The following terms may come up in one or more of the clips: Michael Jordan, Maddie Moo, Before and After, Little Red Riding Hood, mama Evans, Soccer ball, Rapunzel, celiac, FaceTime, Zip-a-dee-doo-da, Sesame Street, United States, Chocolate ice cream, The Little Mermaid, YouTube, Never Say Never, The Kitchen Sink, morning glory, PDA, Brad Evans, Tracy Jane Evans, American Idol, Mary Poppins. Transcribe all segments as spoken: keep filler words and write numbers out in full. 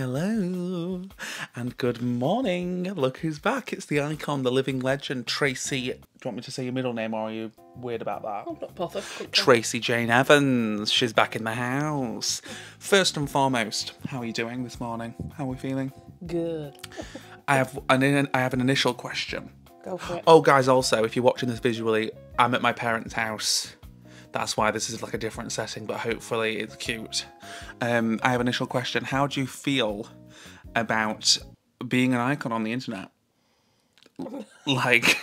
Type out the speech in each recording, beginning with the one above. Hello and good morning. Look who's back. It's the icon, the living legend, Tracy. Do you want me to say your middle name or are you weird about that? I'm not bothered. Tracy Jane Evans. She's back in the house. First and foremost, how are you doing this morning? How are we feeling? Good. I have an, I have an initial question. Go for it. Oh guys, also, if you're watching this visually, I'm at my parents' house. That's why this is like a different setting, but hopefully it's cute. Um, I have an initial question. How do you feel about being an icon on the internet? Like,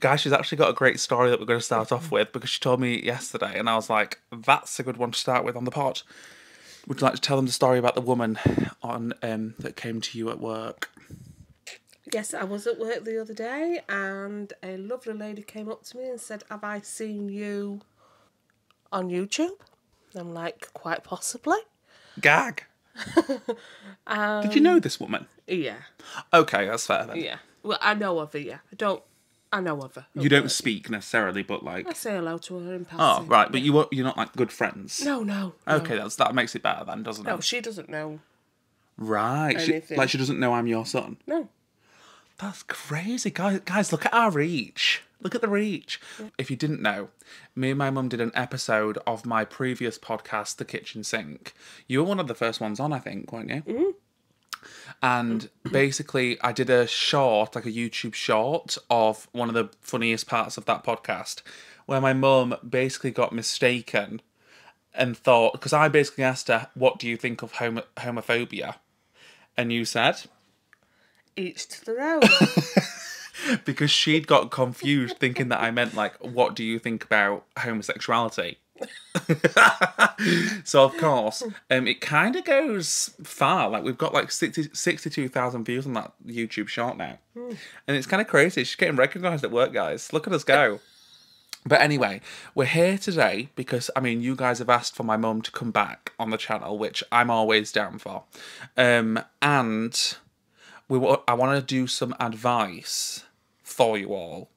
guys, she's actually got a great story that we're going to start off with because she told me yesterday and I was like, that's a good one to start with on the pod. Would you like to tell them the story about the woman on um, that came to you at work? Yes, I was at work the other day and a lovely lady came up to me and said, have I seen you on YouTube? I'm like, quite possibly. Gag. um, Did you know this woman? Yeah. Okay, that's fair then. Yeah. Well, I know of her, yeah. I don't, I know of her. You don't work. Speak necessarily, but like... I say hello to her in passing. Oh, right, but you, you're not like good friends? No, no. Okay, no. That's, that makes it better then, doesn't no, it? No, she doesn't know. Right. She, like she doesn't know I'm your son? No. That's crazy. Guys, guys, look at our reach. Look at the reach. Yeah. If you didn't know, me and my mum did an episode of my previous podcast, The Kitchen Sink. You were one of the first ones on, I think, weren't you? Mm-hmm. And basically, I did a short, like a YouTube short, of one of the funniest parts of that podcast, where my mum basically got mistaken and thought, because I basically asked her, what do you think of homo homophobia? And you said... Each to their own. Because she'd got confused thinking that I meant, like, what do you think about homosexuality? So, of course, um, it kind of goes far. Like, we've got, like, sixty-two thousand views on that YouTube short now. Mm. And it's kind of crazy. She's getting recognised at work, guys. Look at us go. But anyway, we're here today because, I mean, you guys have asked for my mum to come back on the channel, which I'm always down for. Um, and... We w I want to do some advice for you all,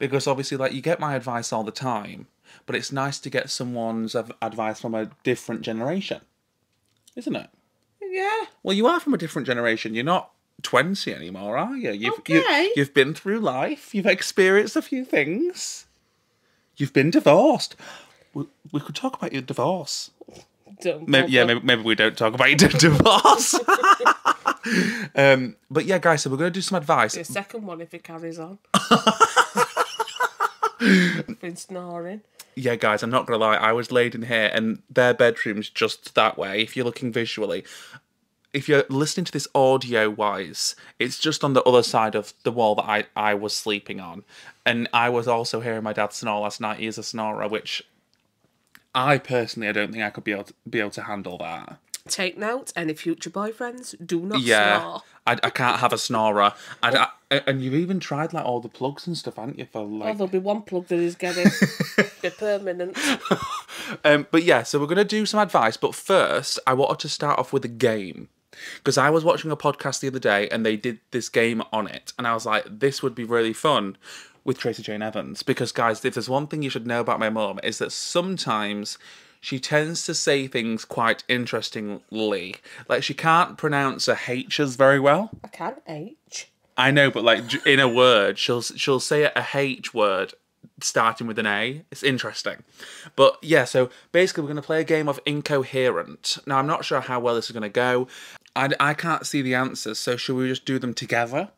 because obviously, like, you get my advice all the time, but it's nice to get someone's advice from a different generation, isn't it? Yeah. Well, you are from a different generation. You're not twenty anymore, are you? You've, okay. You, you've been through life. You've experienced a few things. You've been divorced. We, we could talk about your divorce. Don't maybe, yeah, maybe, maybe we don't talk about your divorce. Um, but yeah, guys, so we're going to do some advice. The second one if it carries on. I've been snoring. Yeah, guys, I'm not going to lie. I was laid in here and their bedroom's just that way. If you're looking visually, if you're listening to this audio-wise, it's just on the other side of the wall that I, I was sleeping on. And I was also hearing my dad snore last night. He is a snorer, which I personally, I don't think I could be able to, be able to handle that. Take note, any future boyfriends, do not yeah, snore. Yeah, I, I can't have a snorer. I, I, and you've even tried, like, all the plugs and stuff, haven't you? For, like... Oh, there'll be one plug that is getting they're permanent. Um, but, yeah, so we're going to do some advice. But first, I wanted to start off with a game. Because I was watching a podcast the other day, and they did this game on it. And I was like, this would be really fun with Tracy Jane Evans. Because, guys, if there's one thing you should know about my mum, is that sometimes... she tends to say things quite interestingly. Like, she can't pronounce her H's very well. I can't H. I know, but, like, in a word, she'll she'll say a H word starting with an A. It's interesting. But, yeah, so basically we're going to play a game of incoherent. Now, I'm not sure how well this is going to go. I, I can't see the answers, so should we just do them together?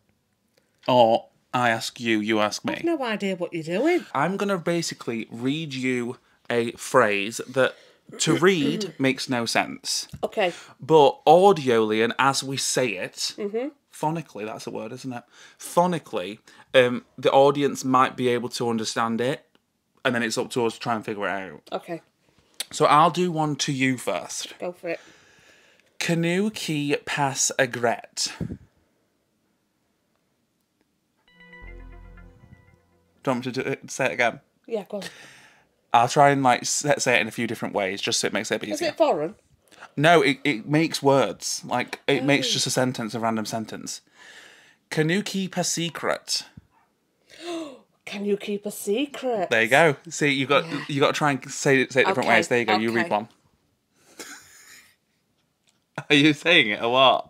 Or I ask you, you ask me? I have no idea what you're doing. I'm going to basically read you... a phrase that to read makes no sense. Okay. But audioly and as we say it, mm-hmm. phonically, that's a word, isn't it? Phonically, um, the audience might be able to understand it, and then it's up to us to try and figure it out. Okay. So I'll do one to you first. Go for it. Canoe key pass a gret. Do you want me to do it, say it again? Yeah, go on. I'll try and, like, say it in a few different ways, just so it makes it a bit easier. Is it foreign? No, it, it makes words. Like, it oh. makes just a sentence, a random sentence. Can you keep a secret? Can you keep a secret? There you go. See, you've got, yeah. you've got to try and say it, say it different okay. ways. There you go, okay. You read one. Are you saying it a lot?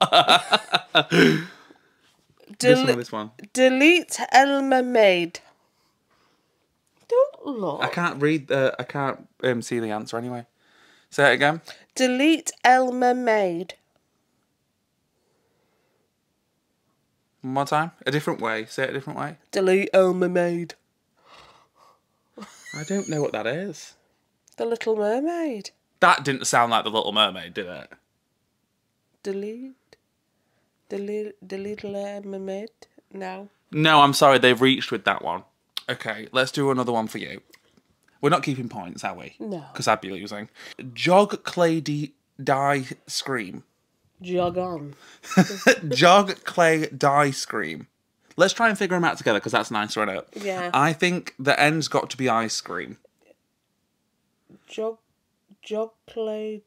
This one, this one. Delete Elmer made. Don't look. I can't read the. I can't um, see the answer anyway. Say it again. Delete Elmer made. One more time. A different way. Say it a different way. Delete Elmer made. I don't know what that is. The Little Mermaid. That didn't sound like The Little Mermaid, did it? Delete. The Little Mermaid? No. No, I'm sorry. They've reached with that one. Okay, let's do another one for you. We're not keeping points, are we? No. Because I'd be losing. Jog clay dee die scream. Jog on. Jog clay die scream. Let's try and figure them out together because that's nicer, isn't it? Yeah. I think the end's got to be ice cream. Jog, jog clay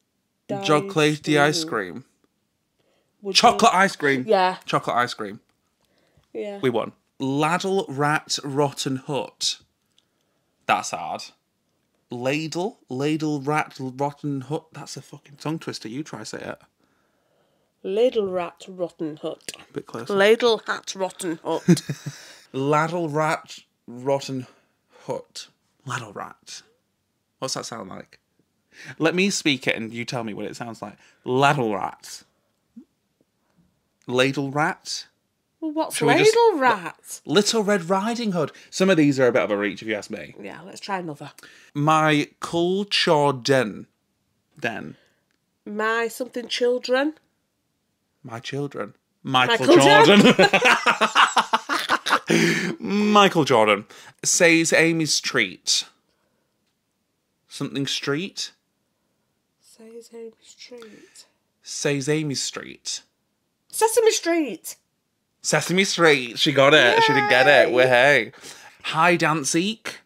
die. Jog clay dee ice cream. Would Chocolate you... ice cream. Yeah. Chocolate ice cream. Yeah. We won. Laddle rat rotten hut. That's hard. Ladle. Ladle rat rotten hut. That's a fucking tongue twister. You try say it. Ladle rat rotten hut. A bit closer. Ladle hat rotten hut. Laddle rat rotten hut. Laddle rat. What's that sound like? Let me speak it and you tell me what it sounds like. Laddle rat. Ladle rat. Well, what's Shall ladle we just... rat? Little Red Riding Hood. Some of these are a bit of a reach, if you ask me. Yeah, let's try another. My culture den. Den. My something children. My children. Michael, Michael Jordan. Jordan. Michael Jordan. Says Amy's treat. Something street. Says Amy's treat. Says Amy's street. Sesame Street. Sesame Street. She got it. Yay. She didn't get it. Well, hey. Hide and seek.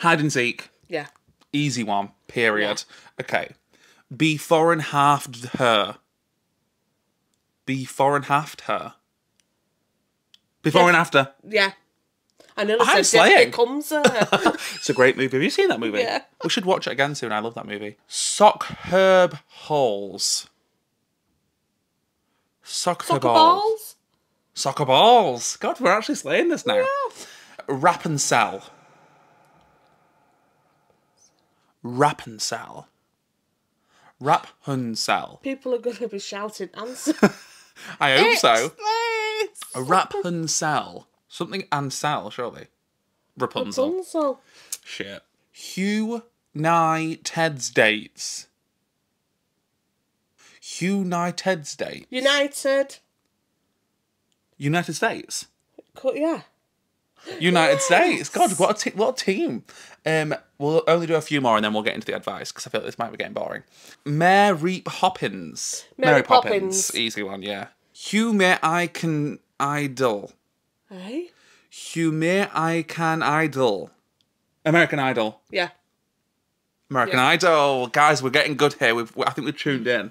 Hide and seek. Yeah. Easy one. Period. Yeah. Okay. Before and after her. Before and after her. Before yeah. and after. Yeah. I know. I'm slaying. Comes her. It's a great movie. Have you seen that movie? Yeah. We should watch it again soon. I love that movie. Sock herb holes. Soccer, Soccer balls. balls. Soccer balls. God, we're actually slaying this now. Yeah. Rapunzel. Rapunzel. Rapunzel. People are going to be shouting answer. I hope it's so. This. Rapunzel. Something and sell, surely. Rapunzel. Rapunzel. Shit. Hugh Nye Ted's dates. United States. United. United States. Yeah. United yes. States. God, what a what a team. Um, we'll only do a few more and then we'll get into the advice because I feel like this might be getting boring. Mary Poppins. Mary, Mary Poppins. Poppins. Easy one, yeah. Hume I can idol. Eh? Hume I can idol. American Idol. Yeah. American yeah. Idol. Guys, we're getting good here. We've, I think we've tuned in.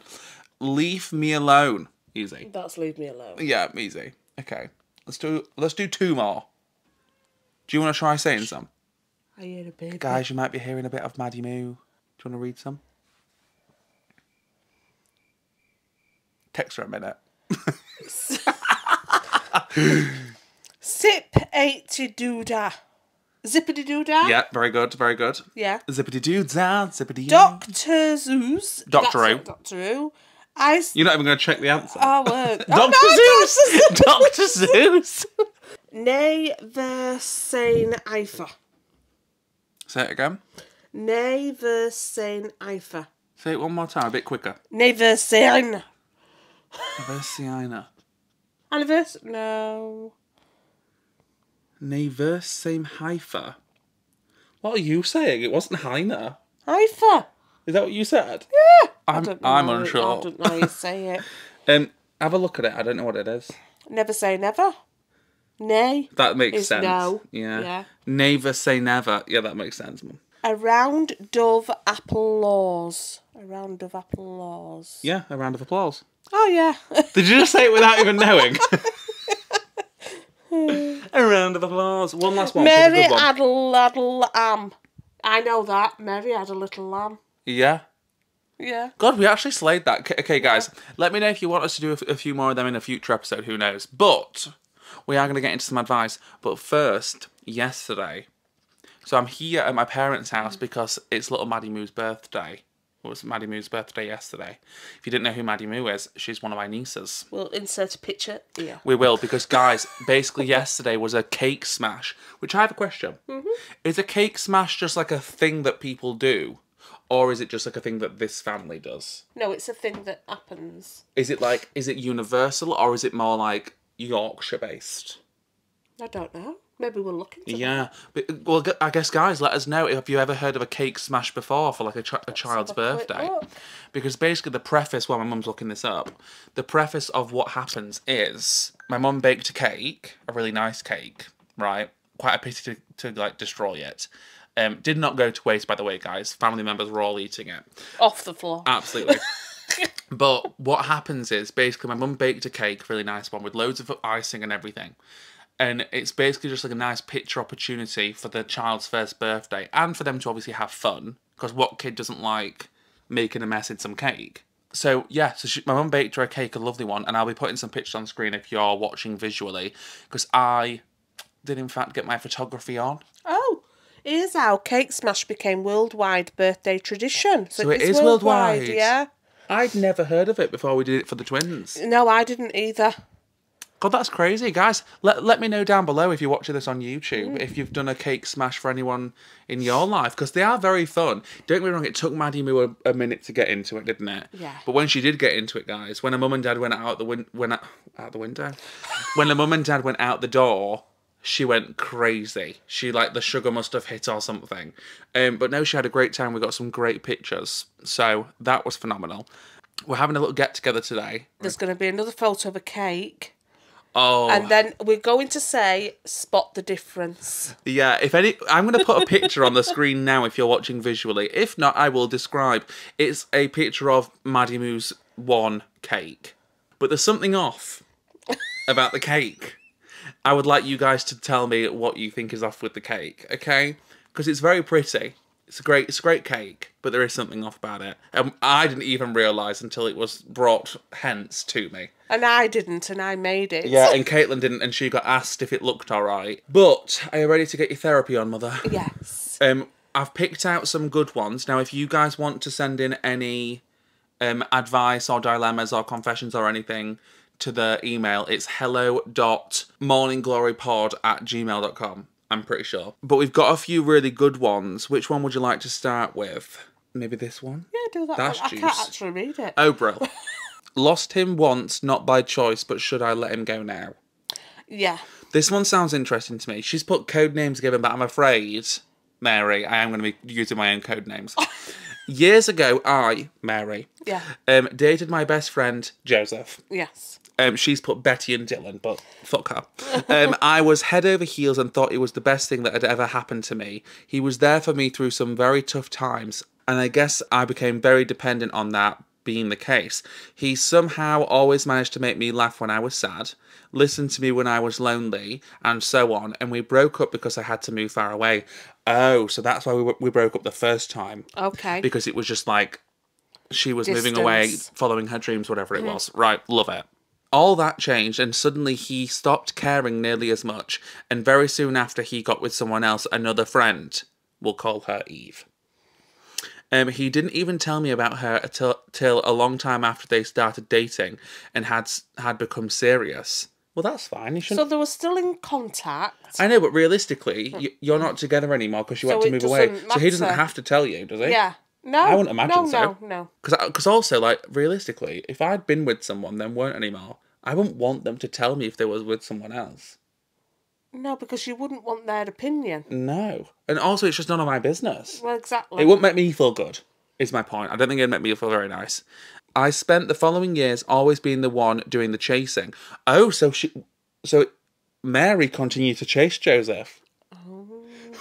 Leave me alone. Easy. That's leave me alone. Yeah, easy. Okay. Let's do let's do two more. Do you want to try saying some? I hear a bit. Guys, you might be hearing a bit of Maddie Moo. Do you want to read some? Text her a minute. Zip-a-dee-doo-da. Zip-a-dee-doo-da? Yeah, very good, very good. Yeah. Zip-a-dee-doo-da, zip-a-dee-doo. Doctor Zeus. Doctor O. Doctor O. I... You're not even going to check the answer. Oh, well. Doctor oh, no, Zeus! Doctor Zeus! Never Say Never. Say it again. Never Say Never. Say it one more time, a bit quicker. Never Say Never. Never Say Never. Anniversary? No. Never Say Never. What are you saying? It wasn't Heiner. Heifer. Is that what you said? Yeah. I'm, I don't know. I'm unsure. I don't know how you say it. um, have a look at it. I don't know what it is. Never say never. Nay. That makes sense. No. Yeah. yeah. Never say never. Yeah, that makes sense, Mum. A round of applause. A round of applause. Yeah, a round of applause. Oh, yeah. Did you just say it without even knowing? A round of applause. One last one. Mary had a little lamb. I know that. Mary had a little lamb. Yeah. Yeah. God, we actually slayed that. Okay, guys, yeah. Let me know if you want us to do a few more of them in a future episode. Who knows? But we are going to get into some advice. But first, yesterday, so I'm here at my parents' house because it's little Maddie Moo's birthday. It was Maddie Moo's birthday yesterday. If you didn't know who Maddie Moo is, she's one of my nieces. We'll insert a picture. Yeah. We will, because guys, basically yesterday was a cake smash, which I have a question. Mm-hmm. Is a cake smash just like a thing that people do? Or is it just like a thing that this family does? No, it's a thing that happens. Is it like, is it universal or is it more like Yorkshire based? I don't know. Maybe we'll look into yeah. that. Yeah. Well, I guess, guys, let us know. Have you ever heard of a cake smash before for, like, a, ch a child's birthday? Because basically the preface, while well, my mum's looking this up, the preface of what happens is my mum baked a cake, a really nice cake, right? Quite a pity to, to like, destroy it. Um, did not go to waste, by the way, guys. Family members were all eating it. Off the floor. Absolutely. But what happens is, basically, my mum baked a cake, really nice one, with loads of icing and everything. And it's basically just like a nice picture opportunity for the child's first birthday and for them to obviously have fun, because what kid doesn't like making a mess in some cake? So, yeah, so she, my mum baked her a cake, a lovely one, and I'll be putting some pictures on screen if you're watching visually, because I did, in fact, get my photography on. Oh, here's how Cake Smash became worldwide birthday tradition. So, so it, it is worldwide. worldwide, yeah. I'd never heard of it before we did it for the twins. No, I didn't either. God, that's crazy. Guys, let, let me know down below if you're watching this on YouTube, mm. if you've done a cake smash for anyone in your life, because they are very fun. Don't get me wrong, it took Maddie Moo a, a minute to get into it, didn't it? Yeah. But when she did get into it, guys, when her mum and dad went out the, win went out, out the window, when her mum and dad went out the door, she went crazy. She, like, the sugar must have hit or something. Um, but no, she had a great time. We got some great pictures. So that was phenomenal. We're having a little get-together today. There's going to be another photo of a cake. Oh. And then we're going to say, spot the difference. Yeah, if any, I'm going to put a picture on the screen now if you're watching visually. If not, I will describe. It's a picture of Maddie Moo's one cake. But there's something off about the cake. I would like you guys to tell me what you think is off with the cake, okay? Because it's very pretty. It's a great, it's a great cake, but there is something off about it. And um, I didn't even realise until it was brought hence to me. And I didn't, and I made it. Yeah, and Caitlin didn't, and she got asked if it looked all right. But are you ready to get your therapy on, Mother? Yes. Um, I've picked out some good ones. Now, if you guys want to send in any um, advice or dilemmas or confessions or anything to the email, it's hello dot morningglorypod at gmail dot com. I'm pretty sure. But we've got a few really good ones. Which one would you like to start with? Maybe this one? Yeah, do that That's one. Juice. I can't actually read it. Oh, bro. Lost him once, not by choice, but should I let him go now? Yeah. This one sounds interesting to me. She's put code names given, but I'm afraid, Mary, I am going to be using my own code names. Years ago, I, Mary, yeah, um, dated my best friend, Joseph. Yes. Um, she's put Betty and Dylan, but fuck her. Um, I was head over heels and thought it was the best thing that had ever happened to me. He was there for me through some very tough times, and I guess I became very dependent on that being the case. He somehow always managed to make me laugh when I was sad, listen to me when I was lonely, and so on, and we broke up because I had to move far away. Oh, so that's why we, we broke up the first time. Okay. Because it was just like, she was Distance. moving away, following her dreams, whatever it mm. was. Right, love it. All that changed, and suddenly he stopped caring nearly as much, and very soon after he got with someone else, another friend. We'll call her Eve. Um, he didn't even tell me about her until, till a long time after they started dating and had had become serious. Well, that's fine. You shouldn't... So they were still in contact. I know, but realistically, you, you're not together anymore because you so had to move away. Matter. So he doesn't have to tell you, does he? Yeah. No, I wouldn't imagine no, so. No, no, no. Because also, like, realistically, if I'd been with someone, then weren't anymore, I wouldn't want them to tell me if they was with someone else. No, because you wouldn't want their opinion. No. And also, it's just none of my business. Well, exactly. It wouldn't make me feel good, is my point. I don't think it'd make me feel very nice. I spent the following years always being the one doing the chasing. Oh, so she... So Mary continued to chase Joseph.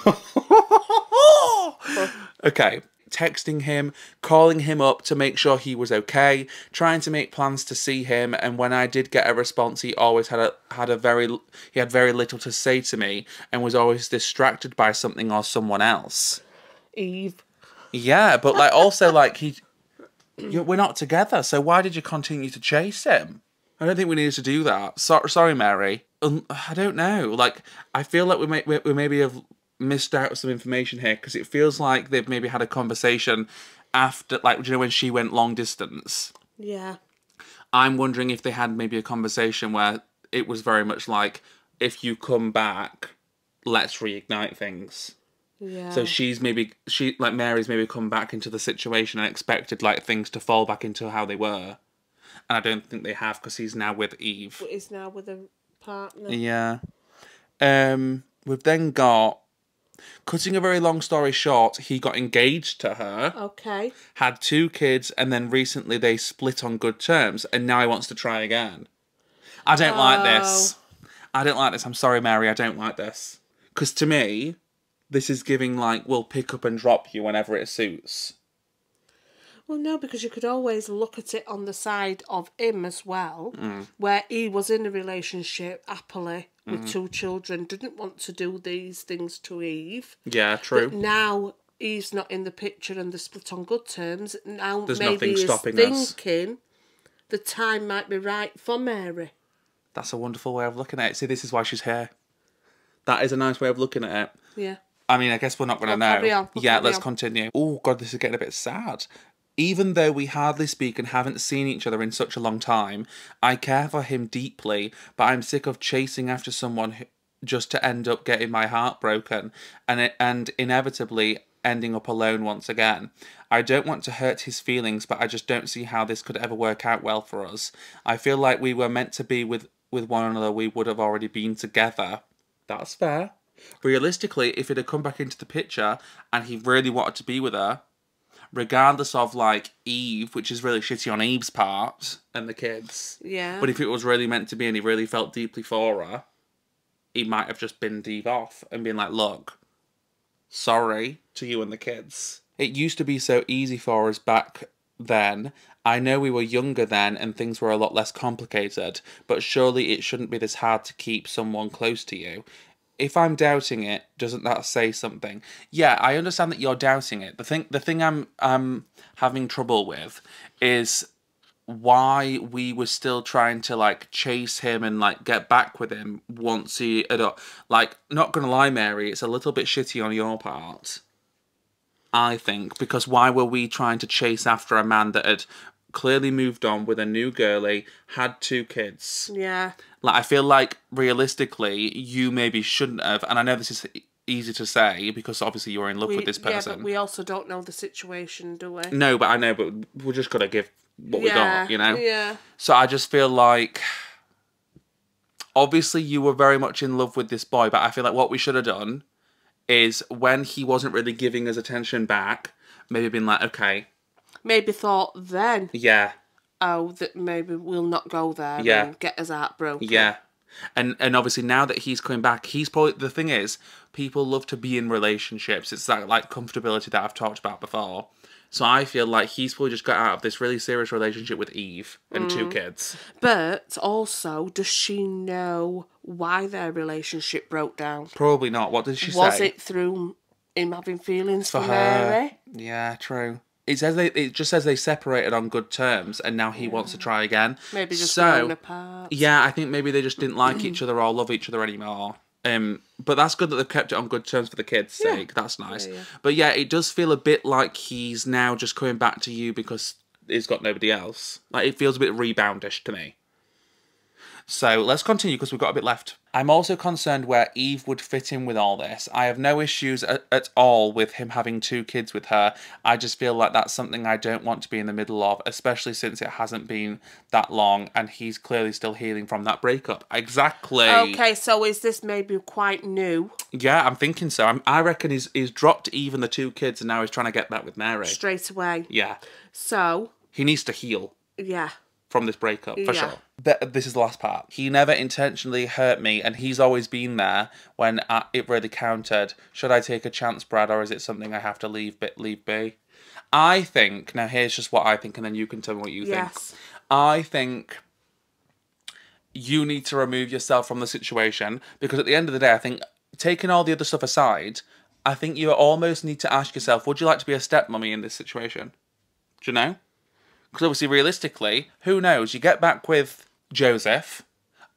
Oh. Okay. Texting him, calling him up to make sure he was okay, trying to make plans to see him, and when I did get a response, he always had a had a very he had very little to say to me and was always distracted by something or someone else. Eve. Yeah, but like also like he you're, we're not together, so why did you continue to chase him? I don't think we needed to do that. So, sorry, Mary. Um, I don't know. Like, I feel like we, may, we, we maybe have missed out some information here, because it feels like they've maybe had a conversation after, like, do you know when she went long distance? Yeah. I'm wondering if they had maybe a conversation where it was very much like, if you come back, let's reignite things. Yeah. So she's maybe, she like Mary's maybe come back into the situation and expected like things to fall back into how they were. And I don't think they have, because he's now with Eve. He's now with a partner. Yeah. Um, we've then got, cutting a very long story short, he got engaged to her. Okay. Had two kids, and then recently they split on good terms, and now he wants to try again. I don't oh. like this. I don't like this. I'm sorry, Mary. I don't like this. Because to me, this is giving, like, we'll pick up and drop you whenever it suits. Well, no, because you could always look at it on the side of him as well, mm. where he was in a relationship happily with mm. two children, didn't want to do these things to Eve. Yeah, true. But now Eve's not in the picture and they're split on good terms. Now There's maybe he's thinking us. the time might be right for Mary. That's a wonderful way of looking at it. See, this is why she's here. That is a nice way of looking at it. Yeah. I mean, I guess we're not going to know. Carry on. We'll yeah, carry let's on. continue. Oh, God, this is getting a bit sad. Even though we hardly speak and haven't seen each other in such a long time, I care for him deeply, but I'm sick of chasing after someone who, just to end up getting my heart broken and, it, and inevitably ending up alone once again. I don't want to hurt his feelings, but I just don't see how this could ever work out well for us. I feel like we were meant to be with, with one another. We would have already been together. That's fair. Realistically, if it had come back into the picture and he really wanted to be with her, regardless of, like, Eve, which is really shitty on Eve's part, and the kids. Yeah. But if it was really meant to be and he really felt deeply for her, he might have just binned Eve off and been like, look, sorry to you and the kids. It used to be so easy for us back then. I know we were younger then and things were a lot less complicated, but surely it shouldn't be this hard to keep someone close to you. If I'm doubting it, doesn't that say something? Yeah, I understand that you're doubting it. The thing, the thing I'm um having trouble with is why we were still trying to, like, chase him and, like, get back with him once he had, like, not gonna lie, Mary, it's a little bit shitty on your part, I think, because why were we trying to chase after a man that had clearly moved on with a new girlie, had two kids? Yeah. Like, I feel like, realistically, you maybe shouldn't have, and I know this is easy to say, because obviously you're in love we, with this person. Yeah, but we also don't know the situation, do we? No, but I know, but we're just going to give what yeah. we got, you know? Yeah. So I just feel like, obviously you were very much in love with this boy, but I feel like what we should have done is, when he wasn't really giving us attention back, maybe been like, okay, maybe thought then. Yeah. Oh, that maybe we'll not go there. Yeah. And get his heart broken. Yeah. And and obviously now that he's coming back, he's probably, the thing is, people love to be in relationships. It's that, like, comfortability that I've talked about before. So I feel like he's probably just got out of this really serious relationship with Eve and mm. two kids. But also, does she know why their relationship broke down? Probably not. What did she Was say? Was it through him having feelings for, for her? Mary? Yeah, true. It says they. It just says they separated on good terms, and now he yeah. wants to try again. Maybe just so, grown apart. Yeah, I think maybe they just didn't like each other or love each other anymore. Um, but that's good that they've kept it on good terms for the kids' yeah. sake. That's nice. Yeah, yeah. But yeah, it does feel a bit like he's now just coming back to you because he's got nobody else. Like, it feels a bit reboundish to me. So let's continue, because we've got a bit left. I'm also concerned where Eve would fit in with all this. I have no issues at, at all with him having two kids with her. I just feel like that's something I don't want to be in the middle of, especially since it hasn't been that long and he's clearly still healing from that breakup. Exactly. Okay, so is this maybe quite new? Yeah, I'm thinking so. I'm, I reckon he's, he's dropped Eve and the two kids and now he's trying to get back with Mary. Straight away. Yeah. So? He needs to heal. Yeah. From this breakup, for yeah. sure. But this is the last part. He never intentionally hurt me, and he's always been there when I, it really counted. Should I take a chance, Brad, or is it something I have to leave, but leave be? I think, now here's just what I think, and then you can tell me what you yes. think. I think you need to remove yourself from the situation, because at the end of the day, I think, taking all the other stuff aside, I think you almost need to ask yourself, would you like to be a stepmommy in this situation? Do you know? Because obviously, realistically, who knows? You get back with Joseph,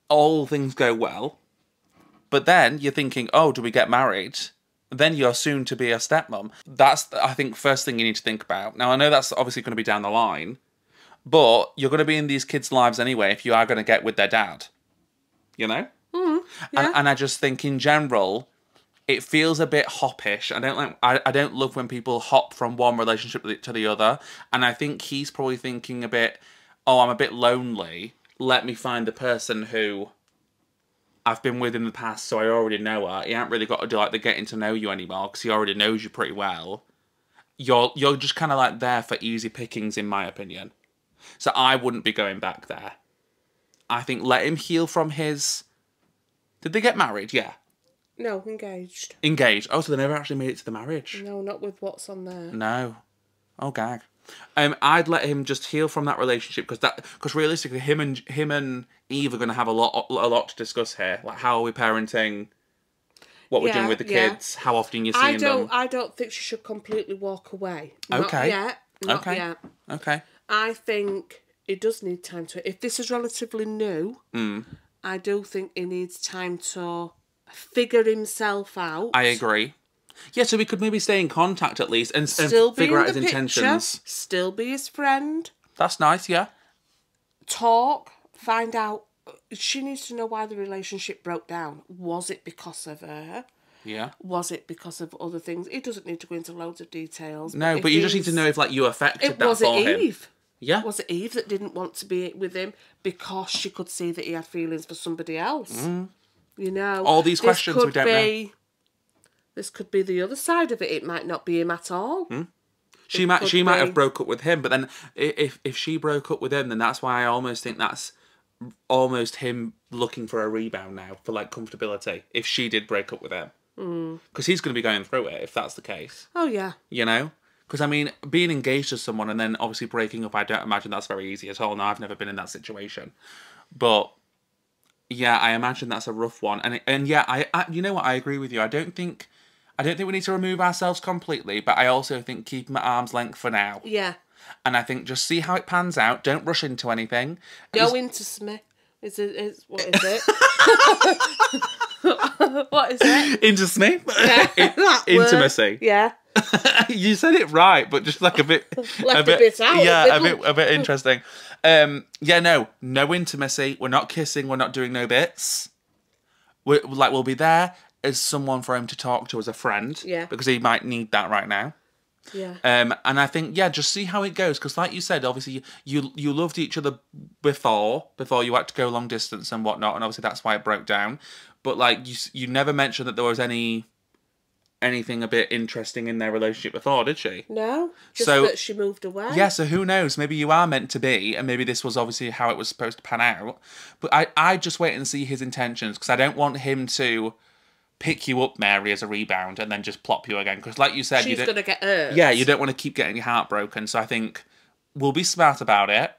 all things go well, but then you're thinking, oh, do we get married? Then you're soon to be a stepmom. That's, I think, first thing you need to think about. Now, I know that's obviously going to be down the line, but you're going to be in these kids' lives anyway if you are going to get with their dad, you know? Mm, yeah. and, and I just think, in general, it feels a bit hoppish. I don't like. I, I don't love when people hop from one relationship to the, to the other. And I think he's probably thinking a bit, oh, I'm a bit lonely. Let me find the person who I've been with in the past, so I already know her. You ain't really got to do like the getting to know you anymore because he already knows you pretty well. You're you're just kind of like there for easy pickings, in my opinion. So I wouldn't be going back there. I think let him heal from his. Did they get married? Yeah. No, engaged. Engaged. Oh, so they never actually made it to the marriage. No, not with what's on there. No. Oh, gag. Um, I'd let him just heal from that relationship because that because realistically, him and him and Eve are going to have a lot a lot to discuss here. Like, how are we parenting? What we're yeah, doing with the yeah. kids? How often you're seeing I don't, them? I don't think she should completely walk away. Okay. Not yet. Not okay. yet. Okay. I think it does need time to. If this is relatively new, mm. I do think it needs time to figure himself out. I agree. Yeah, so we could maybe stay in contact at least and, still and figure out his picture, intentions. Still be his friend. That's nice, yeah. Talk, find out. She needs to know why the relationship broke down. Was it because of her? Yeah. Was it because of other things? He doesn't need to go into loads of details. No, but, but you just need to know if like you affected it, that was for it him. Eve. Yeah. Was it Eve that didn't want to be with him because she could see that he had feelings for somebody else? Mm. You know, all these questions we don't be, know. This could be the other side of it. It might not be him at all. Hmm? She it might she be. might have broke up with him, but then if if she broke up with him, then that's why I almost think that's almost him looking for a rebound now for like comfortability. If she did break up with him, because mm. he's going to be going through it if that's the case. Oh yeah, you know, because I mean, being engaged to someone and then obviously breaking up, I don't imagine that's very easy at all. Now, I've never been in that situation, but. Yeah, I imagine that's a rough one, and and yeah, I, I you know what, I agree with you. I don't think, I don't think we need to remove ourselves completely, but I also think keep them at arm's length for now. Yeah, and I think just see how it pans out. Don't rush into anything. Go into Smith. Is it? Is what is it? What is it? Into Smith. Yeah, that intimacy. Word. Yeah. You said it right, but just like a bit, left a bit, a bit out. Yeah, a bit, a bit interesting. Um, yeah, no, no intimacy. We're not kissing. We're not doing no bits. We're, like we'll be there as someone for him to talk to as a friend. Yeah, because he might need that right now. Yeah. Um, and I think yeah, just see how it goes. Because like you said, obviously you you loved each other before before you had to go long distance and whatnot, and obviously that's why it broke down. But like you you never mentioned that there was any. anything a bit interesting in their relationship before, did she? No, just so, that she moved away. Yeah, so who knows? Maybe you are meant to be, and maybe this was obviously how it was supposed to pan out. But I, I just wait and see his intentions, because I don't want him to pick you up, Mary, as a rebound, and then just plop you again. Because like you said... She's going to get hurt. Yeah, you don't want to keep getting your heart broken. So I think we'll be smart about it.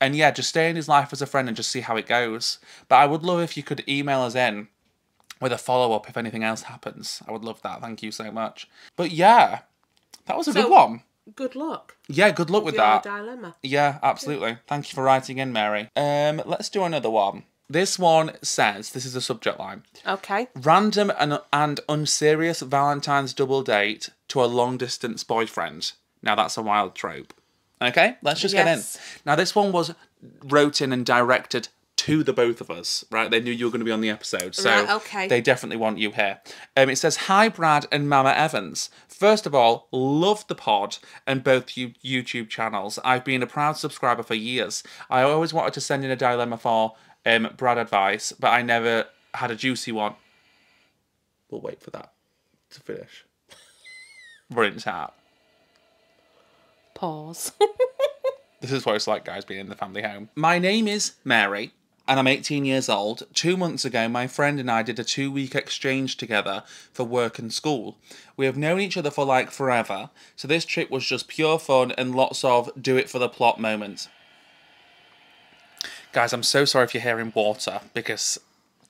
And yeah, just stay in his life as a friend and just see how it goes. But I would love if you could email us in with a follow-up if anything else happens. I would love that. Thank you so much. But yeah, that was a so, good one. Good luck. Yeah, good luck with that. Dilemma. Yeah, absolutely. Yeah. Thank you for writing in, Mary. Um, let's do another one. This one says, this is a subject line. Okay. Random and, and unserious Valentine's double date to a long-distance boyfriend. Now, that's a wild trope. Okay, let's just yes. get in. Now, this one was wrote in and directed to the both of us, right? They knew you were going to be on the episode, so right, okay. they definitely want you here. Um, it says, hi, Brad and Mama Evans. First of all, love the pod and both YouTube channels. I've been a proud subscriber for years. I always wanted to send in a dilemma for um, Brad advice, but I never had a juicy one. We'll wait for that to finish. Rinse out. Pause. This is what it's like, guys, being in the family home. My name is Mary, and I'm eighteen years old. Two months ago, my friend and I did a two-week exchange together for work and school. We have known each other for like forever, so this trip was just pure fun and lots of do-it-for-the-plot moments. Guys, I'm so sorry if you're hearing water, because...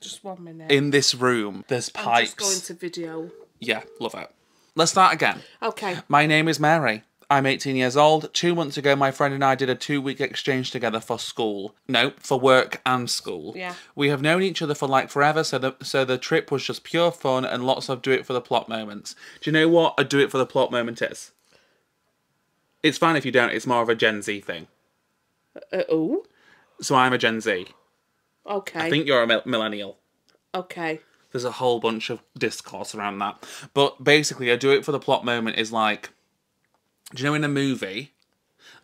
Just one minute. In this room, there's pipes. I'm just going to video. Yeah, love it. Let's start again. Okay. My name is Mary. I'm eighteen years old. Two months ago, my friend and I did a two-week exchange together for school. No, for work and school. Yeah. We have known each other for like forever, so the, so the trip was just pure fun and lots of do-it-for-the-plot moments. Do you know what a do-it-for-the-plot moment is? It's fine if you don't. It's more of a Gen Z thing. Uh, oh? So I'm a Gen Z. Okay. I think you're a millennial. Okay. There's a whole bunch of discourse around that. But basically, a do-it-for-the-plot moment is like... Do you know in a movie,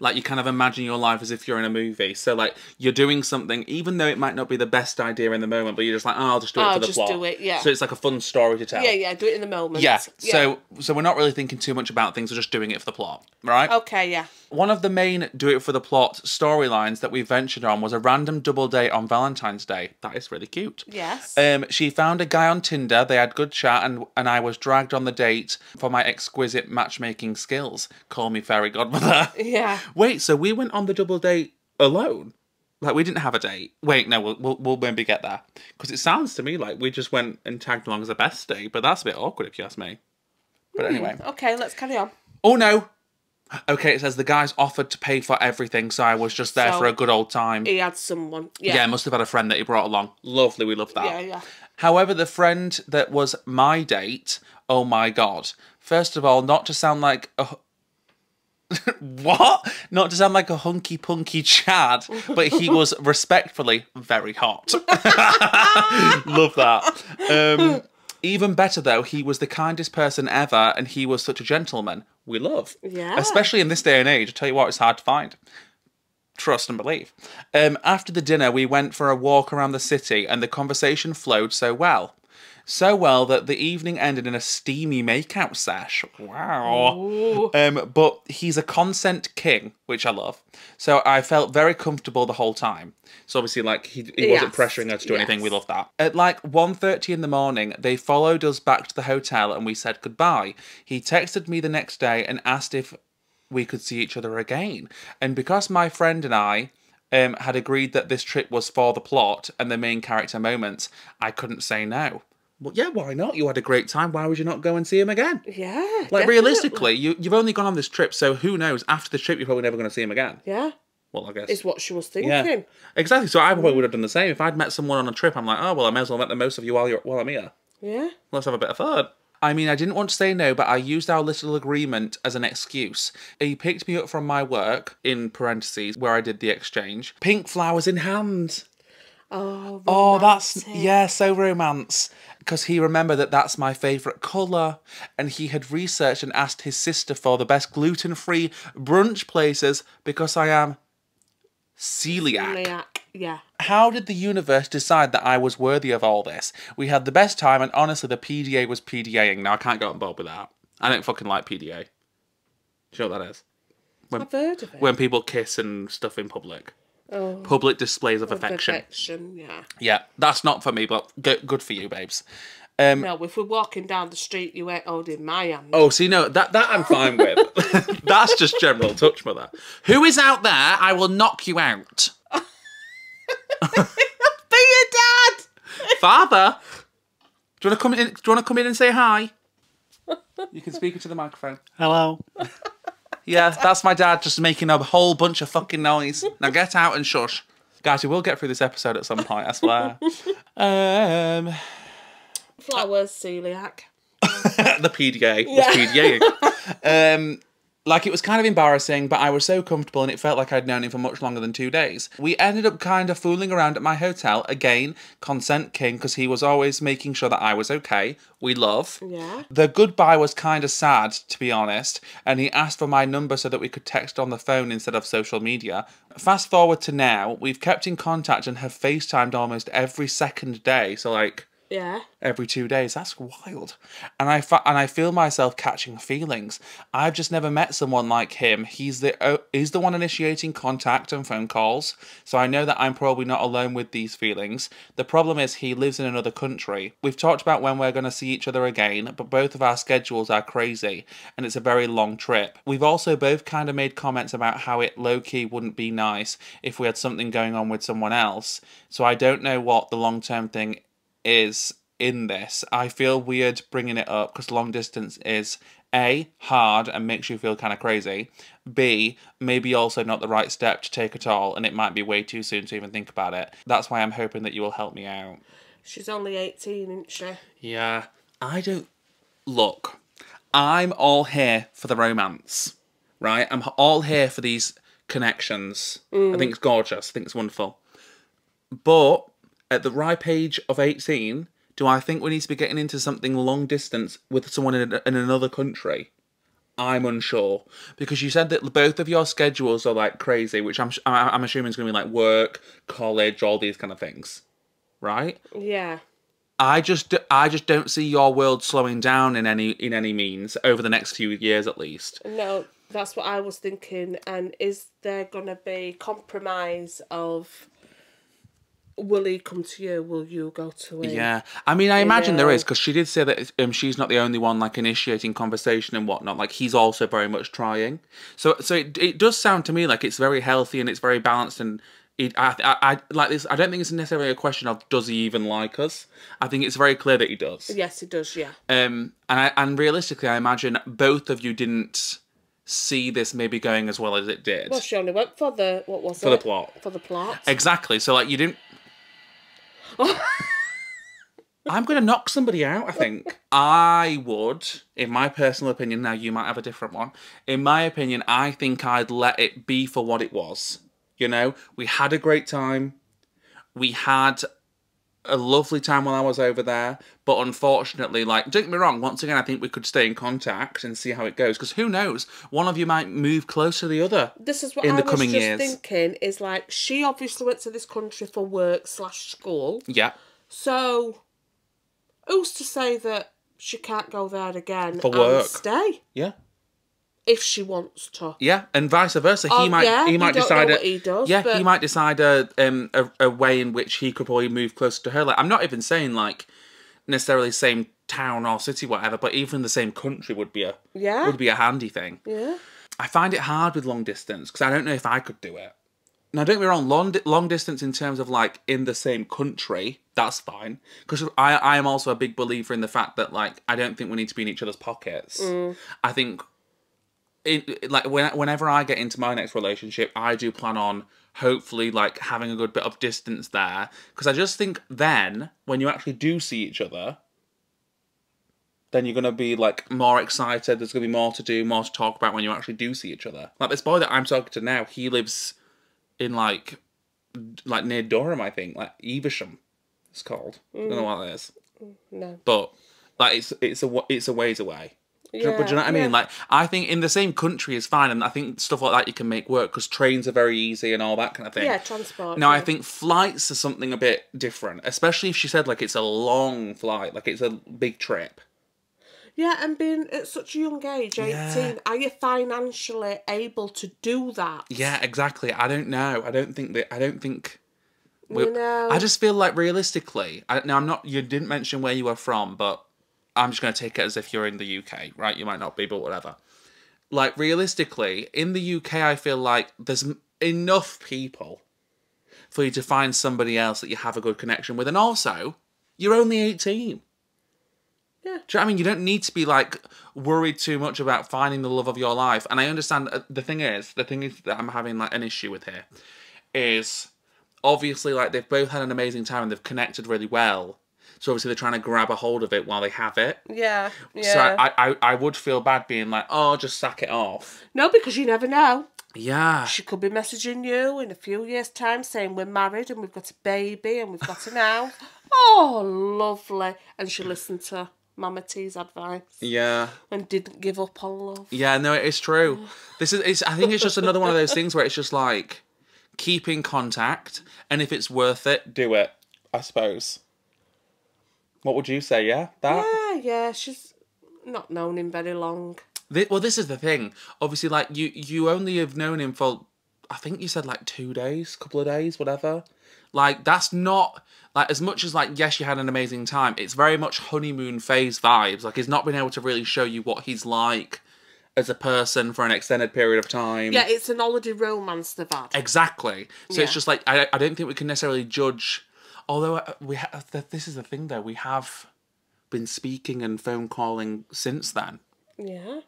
like you kind of imagine your life as if you're in a movie. So like you're doing something, even though it might not be the best idea in the moment, but you're just like, oh, I'll just do it oh, for the just plot. Do it, yeah. So it's like a fun story to tell. Yeah, yeah, do it in the moment. Yeah. yeah. So so we're not really thinking too much about things, we're just doing it for the plot, right? Okay, yeah. One of the main do it for the plot storylines that we ventured on was a random double date on Valentine's Day. That is really cute. Yes. Um, she found a guy on Tinder. They had good chat, and and I was dragged on the date for my exquisite matchmaking skills. Call me fairy godmother. Yeah. Wait, so we went on the double date alone? Like, we didn't have a date. Wait, no, we'll, we'll, we'll maybe get there. Because it sounds to me like we just went and tagged along as the best date, but that's a bit awkward if you ask me. But mm, anyway. Okay, let's carry on. Oh, no. Okay, it says the guy's offered to pay for everything, so I was just there so for a good old time. He had someone. Yeah. Yeah, must have had a friend that he brought along. Lovely, we love that. Yeah, yeah. However, the friend that was my date, oh my God. First of all, not to sound like a... What? Not to sound like a hunky-punky Chad, but he was respectfully very hot. Love that. Um... Even better, though, he was the kindest person ever, and he was such a gentleman. We love. Yeah. Especially in this day and age. I tell you what, it's hard to find. Trust and believe. Um, after the dinner, we went for a walk around the city, and the conversation flowed so well. So well that the evening ended in a steamy makeout sesh. Wow. Um, but he's a consent king, which I love. So I felt very comfortable the whole time. So obviously, like, he, he yes. wasn't pressuring her to do yes. anything. We love that. At like one thirty in the morning, they followed us back to the hotel and we said goodbye. He texted me the next day and asked if we could see each other again. And because my friend and I... Um, had agreed that this trip was for the plot and the main character moments, I couldn't say no. Well, yeah, why not? You had a great time. Why would you not go and see him again? Yeah. Like, definitely. Realistically, you, you've only gone on this trip, so who knows? After the trip, you're probably never going to see him again. Yeah. Well, I guess. Is what she was thinking. Yeah. Exactly. So I probably would have done the same. If I'd met someone on a trip, I'm like, oh, well, I may as well make the most of you while, you're, while I'm here. Yeah. Let's have a bit of fun. I mean, I didn't want to say no, but I used our little agreement as an excuse. He picked me up from my work, in parentheses, where I did the exchange. Pink flowers in hand. Oh, oh, that's, yeah, so romance. Because he remembered that that's my favourite colour. And he had researched and asked his sister for the best gluten-free brunch places because I am celiac. Celiac, yeah. How did the universe decide that I was worthy of all this? We had the best time, and honestly, the P D A was PDAing. Now, I can't get involved with that. I don't fucking like P D A. Do you know what that is? When, I've heard of it. When people kiss and stuff in public. Oh. Public displays of, of affection. affection. Yeah. Yeah, that's not for me, but good for you, babes. Um, no, if we're walking down the street, you ain't holding my hand. Oh, see, no, that, that I'm fine with. That's just general touch, mother. Who is out there? I will knock you out. Be your dad, father. Do you want to come in? Do you want to come in and say hi? You can speak into the microphone. Hello. Yeah, that's my dad just making a whole bunch of fucking noise. Now get out and shush, guys. We will get through this episode at some point, I swear. Um, flowers, celiac. The P D A. Yeah. P D A. Um. Like, it was kind of embarrassing, but I was so comfortable and it felt like I'd known him for much longer than two days. We ended up kind of fooling around at my hotel. Again, consent king, because he was always making sure that I was okay. We love. Yeah. The goodbye was kind of sad, to be honest, and he asked for my number so that we could text on the phone instead of social media. Fast forward to now, we've kept in contact and have FaceTimed almost every second day, so like... Yeah. Every two days. That's wild. And I fa and I feel myself catching feelings. I've just never met someone like him. He's the uh, he's the one initiating contact and phone calls. So I know that I'm probably not alone with these feelings. The problem is he lives in another country. We've talked about when we're going to see each other again, but both of our schedules are crazy and it's a very long trip. We've also both kind of made comments about how it low-key wouldn't be nice if we had something going on with someone else. So I don't know what the long-term thing is is in this. I feel weird bringing it up because long distance is A, hard and makes you feel kind of crazy, B, maybe also not the right step to take at all, and it might be way too soon to even think about it. That's why I'm hoping that you will help me out. She's only eighteen, isn't she? Yeah. I don't... Look, I'm all here for the romance, right? I'm all here for these connections. Mm. I think it's gorgeous. I think it's wonderful. But at the ripe age of eighteen, do I think we need to be getting into something long distance with someone in, a, in another country? I'm unsure. Because you said that both of your schedules are like crazy, which I'm, I'm assuming is going to be like work, college, all these kind of things. Right? Yeah. I just I just don't see your world slowing down in any in any means over the next few years at least. No, that's what I was thinking. And is there going to be compromise of will he come to you, will you go to him? Yeah. I mean, I imagine yeah. there is, because she did say that um, she's not the only one like initiating conversation and whatnot. Like, he's also very much trying. So so it, it does sound to me like it's very healthy and it's very balanced and It, I, I, I like this. I don't think it's necessarily a question of does he even like us. I think it's very clear that he does. Yes, he does. Yeah. Um, and I, and realistically, I imagine both of you didn't see this maybe going as well as it did. Well, she only went for the what was for it? For the plot. For the plot. Exactly. So like you didn't. I'm gonna knock somebody out. I think I would, in my personal opinion. Now you might have a different one. In my opinion, I think I'd let it be for what it was. You know, we had a great time. We had a lovely time while I was over there. But unfortunately, like, don't get me wrong, once again, I think we could stay in contact and see how it goes. Because who knows, one of you might move closer to the other in the coming years. This is what I was just thinking, is like, she obviously went to this country for work slash school. Yeah. So, who's to say that she can't go there again for work and stay? Yeah. If she wants to, yeah, and vice versa, oh, he might yeah, he might decide a, he does, yeah but... he might decide a um a, a way in which he could probably move closer to her. Like, I'm not even saying like necessarily same town or city, whatever, but even the same country would be a yeah would be a handy thing. Yeah, I find it hard with long distance because I don't know if I could do it. Now, don't get me wrong, long long distance in terms of like in the same country, that's fine. Because I I am also a big believer in the fact that like I don't think we need to be in each other's pockets. Mm. I think. It, like when, whenever I get into my next relationship, I do plan on hopefully like having a good bit of distance there, because I just think then when you actually do see each other, then you're gonna be like more excited. There's gonna be more to do, more to talk about when you actually do see each other. Like this boy that I'm talking to now, he lives in like like near Durham, I think, like Evesham, it's called. Mm. I don't know what that is. No, but like it's it's a it's a ways away. Yeah, but do you know what I mean? Yeah. Like, I think in the same country is fine, and I think stuff like that you can make work because trains are very easy and all that kind of thing. Yeah, transport. Now, yeah. I think flights are something a bit different, especially if she said, like, it's a long flight, like, it's a big trip. Yeah, and being at such a young age, eighteen, yeah. Are you financially able to do that? Yeah, exactly. I don't know. I don't think that... I don't think... You know... I just feel like, realistically... I, now, I'm not... You didn't mention where you were from, but... I'm just going to take it as if you're in the U K, right? You might not be, but whatever. Like, realistically, in the U K, I feel like there's enough people for you to find somebody else that you have a good connection with. And also, you're only eighteen. Yeah. Do you know what I mean? You don't need to be, like, worried too much about finding the love of your life. And I understand the thing is, the thing is that I'm having, like, an issue with here is, obviously, like, they've both had an amazing time and they've connected really well. So obviously they're trying to grab a hold of it while they have it. Yeah, yeah. So I, I, I would feel bad being like, oh, just sack it off. No, because you never know. Yeah. She could be messaging you in a few years' time saying we're married and we've got a baby and we've got an house. Oh, lovely. And she listened to Mama T's advice. Yeah. And didn't give up on love. Yeah, no, it is true. This is, it's, I think it's just another one of those things where it's just like, keep in contact, and if it's worth it, do it, I suppose. What would you say, yeah? That? Yeah, yeah, she's not known him very long. The, well, this is the thing. Obviously, like, you, you only have known him for, I think you said, like, two days, couple of days, whatever. Like, that's not, like, as much as, like, yes, you had an amazing time, it's very much honeymoon phase vibes. Like, he's not been able to really show you what he's like as a person for an extended period of time. Yeah, it's an holiday romance they've had. Exactly. So yeah. It's just, like, I, I don't think we can necessarily judge... Although we ha this is the thing though, we have been speaking and phone calling since then. Yeah.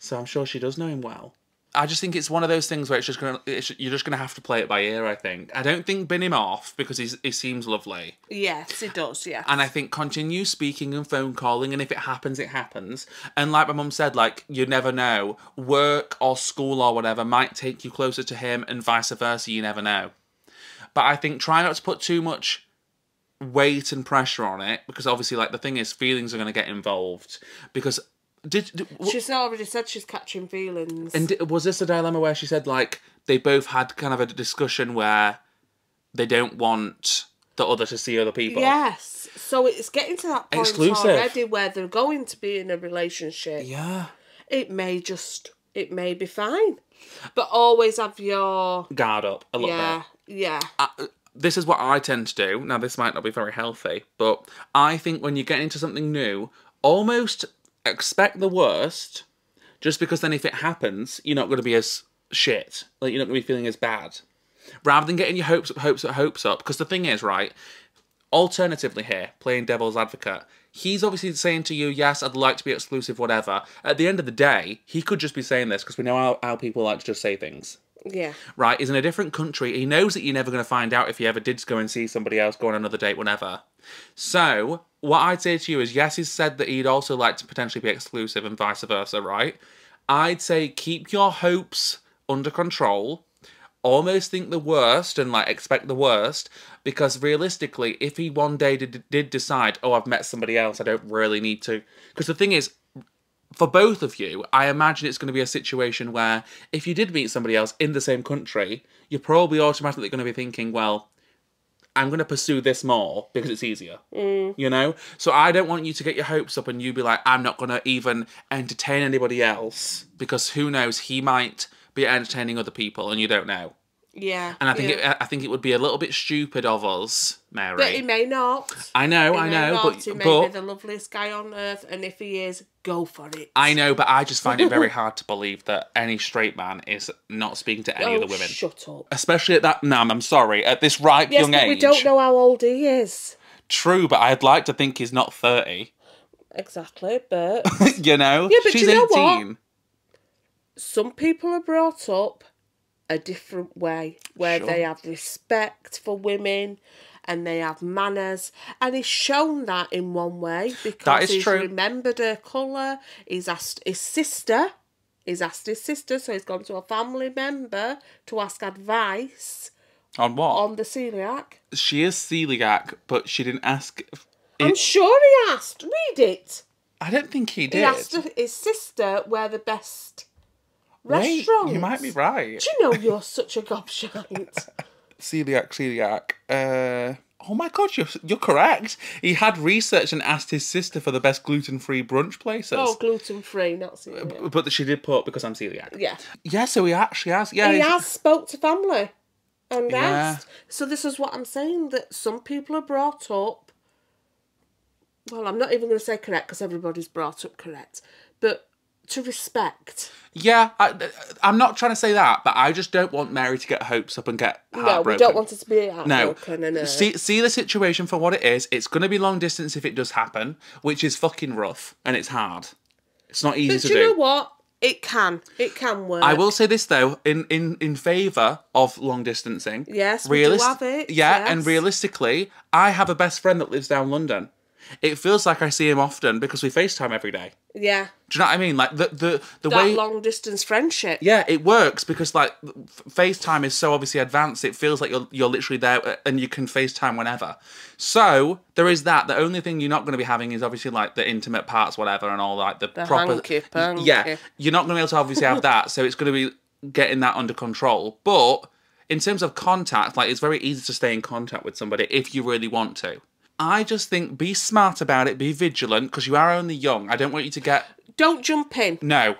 So I'm sure she does know him well. I just think it's one of those things where it's just gonna it's, you're just gonna have to play it by ear. I think I don't think bin him off because he's he seems lovely. Yes, it does. Yeah. And I think continue speaking and phone calling, and if it happens, it happens. And like my mum said, like you never know, work or school or whatever might take you closer to him, and vice versa. You never know. But I think try not to put too much weight and pressure on it because obviously, like the thing is, feelings are gonna get involved because. Did, did, she's already said she's catching feelings. And did, was this a dilemma where she said, like, they both had kind of a discussion where they don't want the other to see other people? Yes. So it's getting to that point Exclusive. already where they're going to be in a relationship. Yeah. It may just, it may be fine. But always have your... guard up a little yeah, bit. Yeah, yeah. Uh, this is what I tend to do. Now, this might not be very healthy, but I think when you get into something new, almost... expect the worst, just because then if it happens, you're not going to be as shit. Like you're not going to be feeling as bad. Rather than getting your hopes up, hopes up, hopes up. Because the thing is, right, alternatively here, playing devil's advocate, he's obviously saying to you, yes, I'd like to be exclusive, whatever. At the end of the day, he could just be saying this because we know how, how people like to just say things. Yeah. Right, he's in a different country. He knows that you're never going to find out if he ever did go and see somebody else, go on another date, whatever. So, what I'd say to you is, yes, he's said that he'd also like to potentially be exclusive and vice versa, right? I'd say keep your hopes under control. Almost think the worst and, like, expect the worst. Because realistically, if he one day did, did decide, oh, I've met somebody else, I don't really need to... Because the thing is... for both of you, I imagine it's going to be a situation where if you did meet somebody else in the same country, you're probably automatically going to be thinking, well, I'm going to pursue this more because it's easier, mm. you know? So I don't want you to get your hopes up and you be like, I'm not going to even entertain anybody else because who knows, he might be entertaining other people and you don't know. Yeah. And I think yeah. it, I think it would be a little bit stupid of us, Mary. But he may not. I know, he I know. Not. But he may but, be the loveliest guy on earth, and if he is, go for it. I know, but I just find it very hard to believe that any straight man is not speaking to any oh, other women. Shut up. Especially at that. No, I'm sorry. At this ripe yes, young but age. We don't know how old he is. True, but I'd like to think he's not thirty. Exactly, but you know, yeah, but she's you know eighteen. What? Some people are brought up a different way, where sure. they have respect for women and they have manners. And he's shown that in one way because he's true. remembered her colour. He's asked his sister. He's asked his sister, so he's gone to a family member to ask advice. On what? On the celiac. She is celiac, but she didn't ask... It. I'm sure he asked. Read it. I don't think he did. He asked his sister where the best... restaurant. You might be right. Do you know you're such a gobshite? Celiac, celiac. Uh, oh my God, you're, you're correct. He had researched and asked his sister for the best gluten-free brunch places. Oh, gluten-free, not celiac. But she did put, because I'm celiac. Yeah. Yeah, so he actually has. Yeah, he has spoke to family and yeah. asked. So this is what I'm saying, that some people are brought up, well, I'm not even going to say correct because everybody's brought up correct, but to respect. Yeah, I, I'm not trying to say that, but I just don't want Mary to get hopes up and get heartbroken. No, we don't want it to be heartbroken. No, no, no. See, see the situation for what it is. It's going to be long distance if it does happen, which is fucking rough and it's hard. It's not easy but to do. But you know what? It can. It can work. I will say this though, in in in favour of long distancing. Yes, we do have it. Yeah, yes. And realistically, I have a best friend that lives down London. It feels like I see him often because we FaceTime every day. Yeah. Do you know what I mean? Like, the, the, the that way... that long-distance friendship. Yeah, it works because, like, FaceTime is so obviously advanced, it feels like you're, you're literally there and you can FaceTime whenever. So, there is that. The only thing you're not going to be having is obviously, like, the intimate parts, whatever, and all, like, the, the proper... hanky panky. Yeah. You're not going to be able to obviously have that, so it's going to be getting that under control. But, in terms of contact, like, it's very easy to stay in contact with somebody if you really want to. I just think be smart about it, be vigilant, because you are only young. I don't want you to get... Don't jump in. No.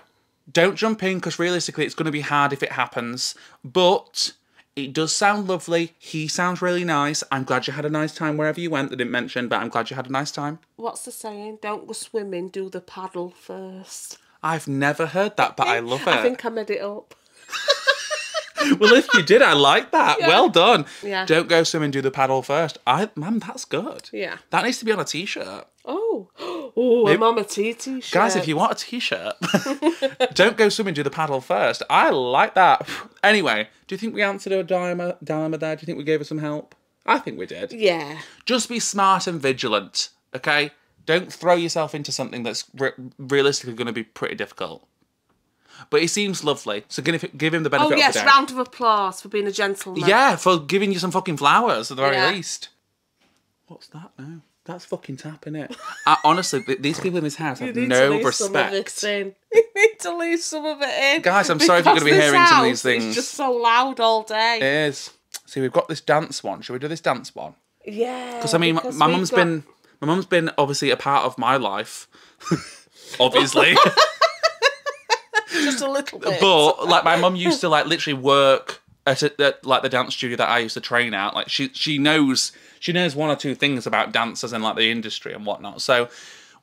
Don't jump in, because realistically it's going to be hard if it happens. But it does sound lovely. He sounds really nice. I'm glad you had a nice time wherever you went. They didn't mention, but I'm glad you had a nice time. What's the saying? Don't go swimming, do the paddle first. I've never heard that, but I love it. I think I made it up. Well, if you did, I like that. Yeah. Well done. Yeah. Don't go swim and do the paddle first. I, Mum, that's good. Yeah. That needs to be on a T-shirt. Oh. Oh, a Mama T T-shirt. Guys, if you want a T-shirt, don't go swim and do the paddle first. I like that. Anyway, do you think we answered a dilemma, dilemma there? Do you think we gave her some help? I think we did. Yeah. Just be smart and vigilant, okay? Don't throw yourself into something that's re realistically going to be pretty difficult. But he seems lovely, so give him, give him the benefit oh, yes, of the doubt. Oh yes, round of applause for being a gentleman. Yeah, for giving you some fucking flowers at the very yeah. least. What's that now? That's fucking tap, innit? I, honestly, these people in this house have no respect. You need to leave some of it in. Guys, I'm sorry if you're going to be hearing some of these things. It's just so loud all day. It is. See, we've got this dance one. Should we do this dance one? Yeah. Because I mean, because my mum's got... been my mum's been obviously a part of my life, obviously. Just a little bit. But like my mum used to like literally work at, a, at like the dance studio that I used to train at. Like she she knows she knows one or two things about dancers and like the industry and whatnot. So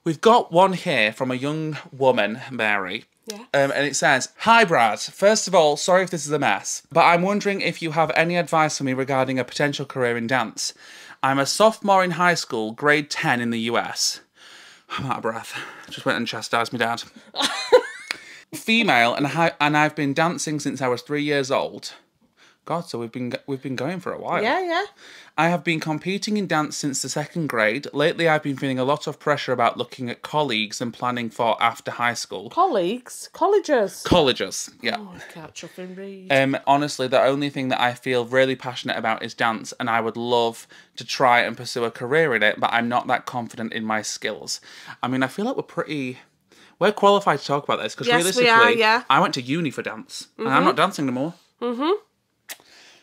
we've got one here from a young woman, Mary. Yeah. Um, and it says, "Hi Brad, first of all, sorry if this is a mess, but I'm wondering if you have any advice for me regarding a potential career in dance. I'm a sophomore in high school, grade ten in the U S. I'm out of breath. Just went and chastised my dad. Female, and I, and I've been dancing since I was three years old. God, so we've been we've been going for a while. Yeah, yeah. I have been competing in dance since the second grade. Lately, I've been feeling a lot of pressure about looking at colleagues and planning for after high school. Colleagues? Colleges? Colleges, yeah. Oh, catch up and read. Um, honestly, the only thing that I feel really passionate about is dance, and I would love to try and pursue a career in it, but I'm not that confident in my skills. I mean, I feel like we're pretty... We're qualified to talk about this, because yes, realistically, we are, yeah. I went to uni for dance, mm-hmm. and I'm not dancing anymore. Mm-hmm.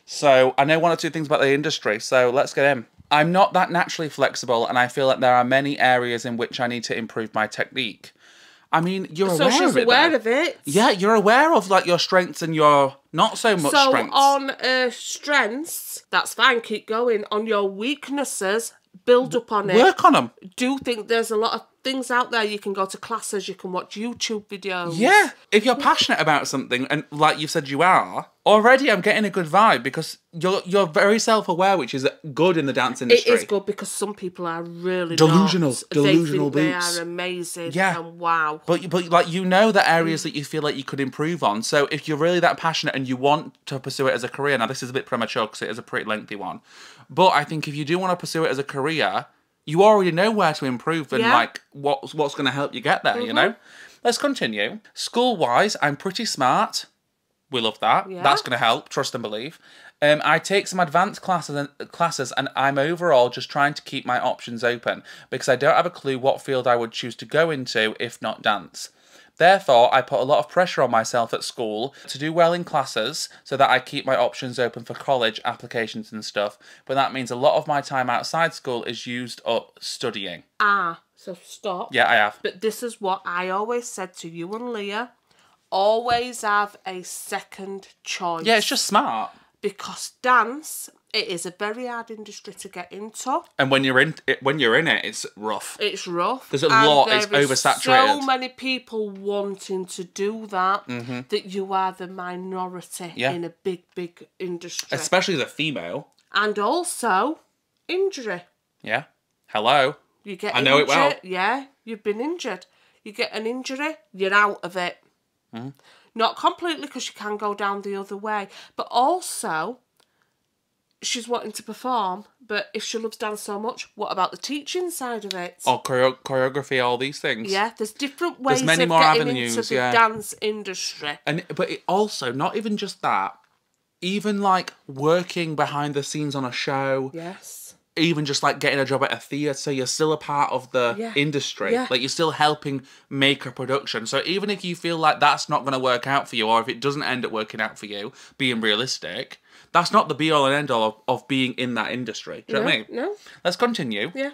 So I know one or two things about the industry, so let's get in. I'm not that naturally flexible, and I feel that there are many areas in which I need to improve my technique. I mean, you're so aware of it. So she's aware though. of it. Yeah, you're aware of like your strengths and your not so much so strengths. So on uh, strengths, that's fine, keep going. On your weaknesses, build up on it. Work on them. Do think there's a lot of things out there. You can go to classes, you can watch YouTube videos. Yeah. If you're passionate about something, and like you said you are, already I'm getting a good vibe because you're you're very self-aware, which is good in the dance industry. It is good because some people are really delusional. Not. Delusional they, boots. They are amazing. Yeah. And wow. But, but like you know the areas mm. that you feel like you could improve on. So if you're really that passionate and you want to pursue it as a career, now this is a bit premature because it is a pretty lengthy one. But I think if you do want to pursue it as a career, you already know where to improve and, yeah. like, what's, what's going to help you get there, mm-hmm. you know? Let's continue. School-wise, I'm pretty smart. We love that. Yeah. That's going to help. Trust and believe. Um, I take some advanced classes and, classes, and I'm overall just trying to keep my options open because I don't have a clue what field I would choose to go into if not dance. Therefore, I put a lot of pressure on myself at school to do well in classes so that I keep my options open for college applications and stuff. But that means a lot of my time outside school is used up studying. Ah, so stop. Yeah, I have. But this is what I always said to you and Leah. Always have a second choice. Yeah, it's just smart. Because dance... It is a very hard industry to get into. And when you're in it, when you're in it, it's rough. It's rough. There's a and lot, there it's oversaturated. So many people wanting to do that, mm-hmm. that you are the minority yeah. in a big, big industry. Especially the female. And also, injury. Yeah. Hello. You get I injured, know it well. Yeah, you've been injured. You get an injury, you're out of it. Mm-hmm. Not completely, because you can go down the other way. But also... She's wanting to perform, but if she loves dance so much, what about the teaching side of it? Or choreo choreography, all these things. Yeah, there's different ways there's many of more getting avenues, into the yeah. dance industry. And But it also, not even just that, even like working behind the scenes on a show. Yes. Even just like getting a job at a theatre, you're still a part of the yeah. industry. Yeah. Like you're still helping make a production. So even if you feel like that's not going to work out for you, or if it doesn't end up working out for you, being realistic... That's not the be-all and end-all of, of being in that industry. Do you no, know what I mean? No. Let's continue. Yeah.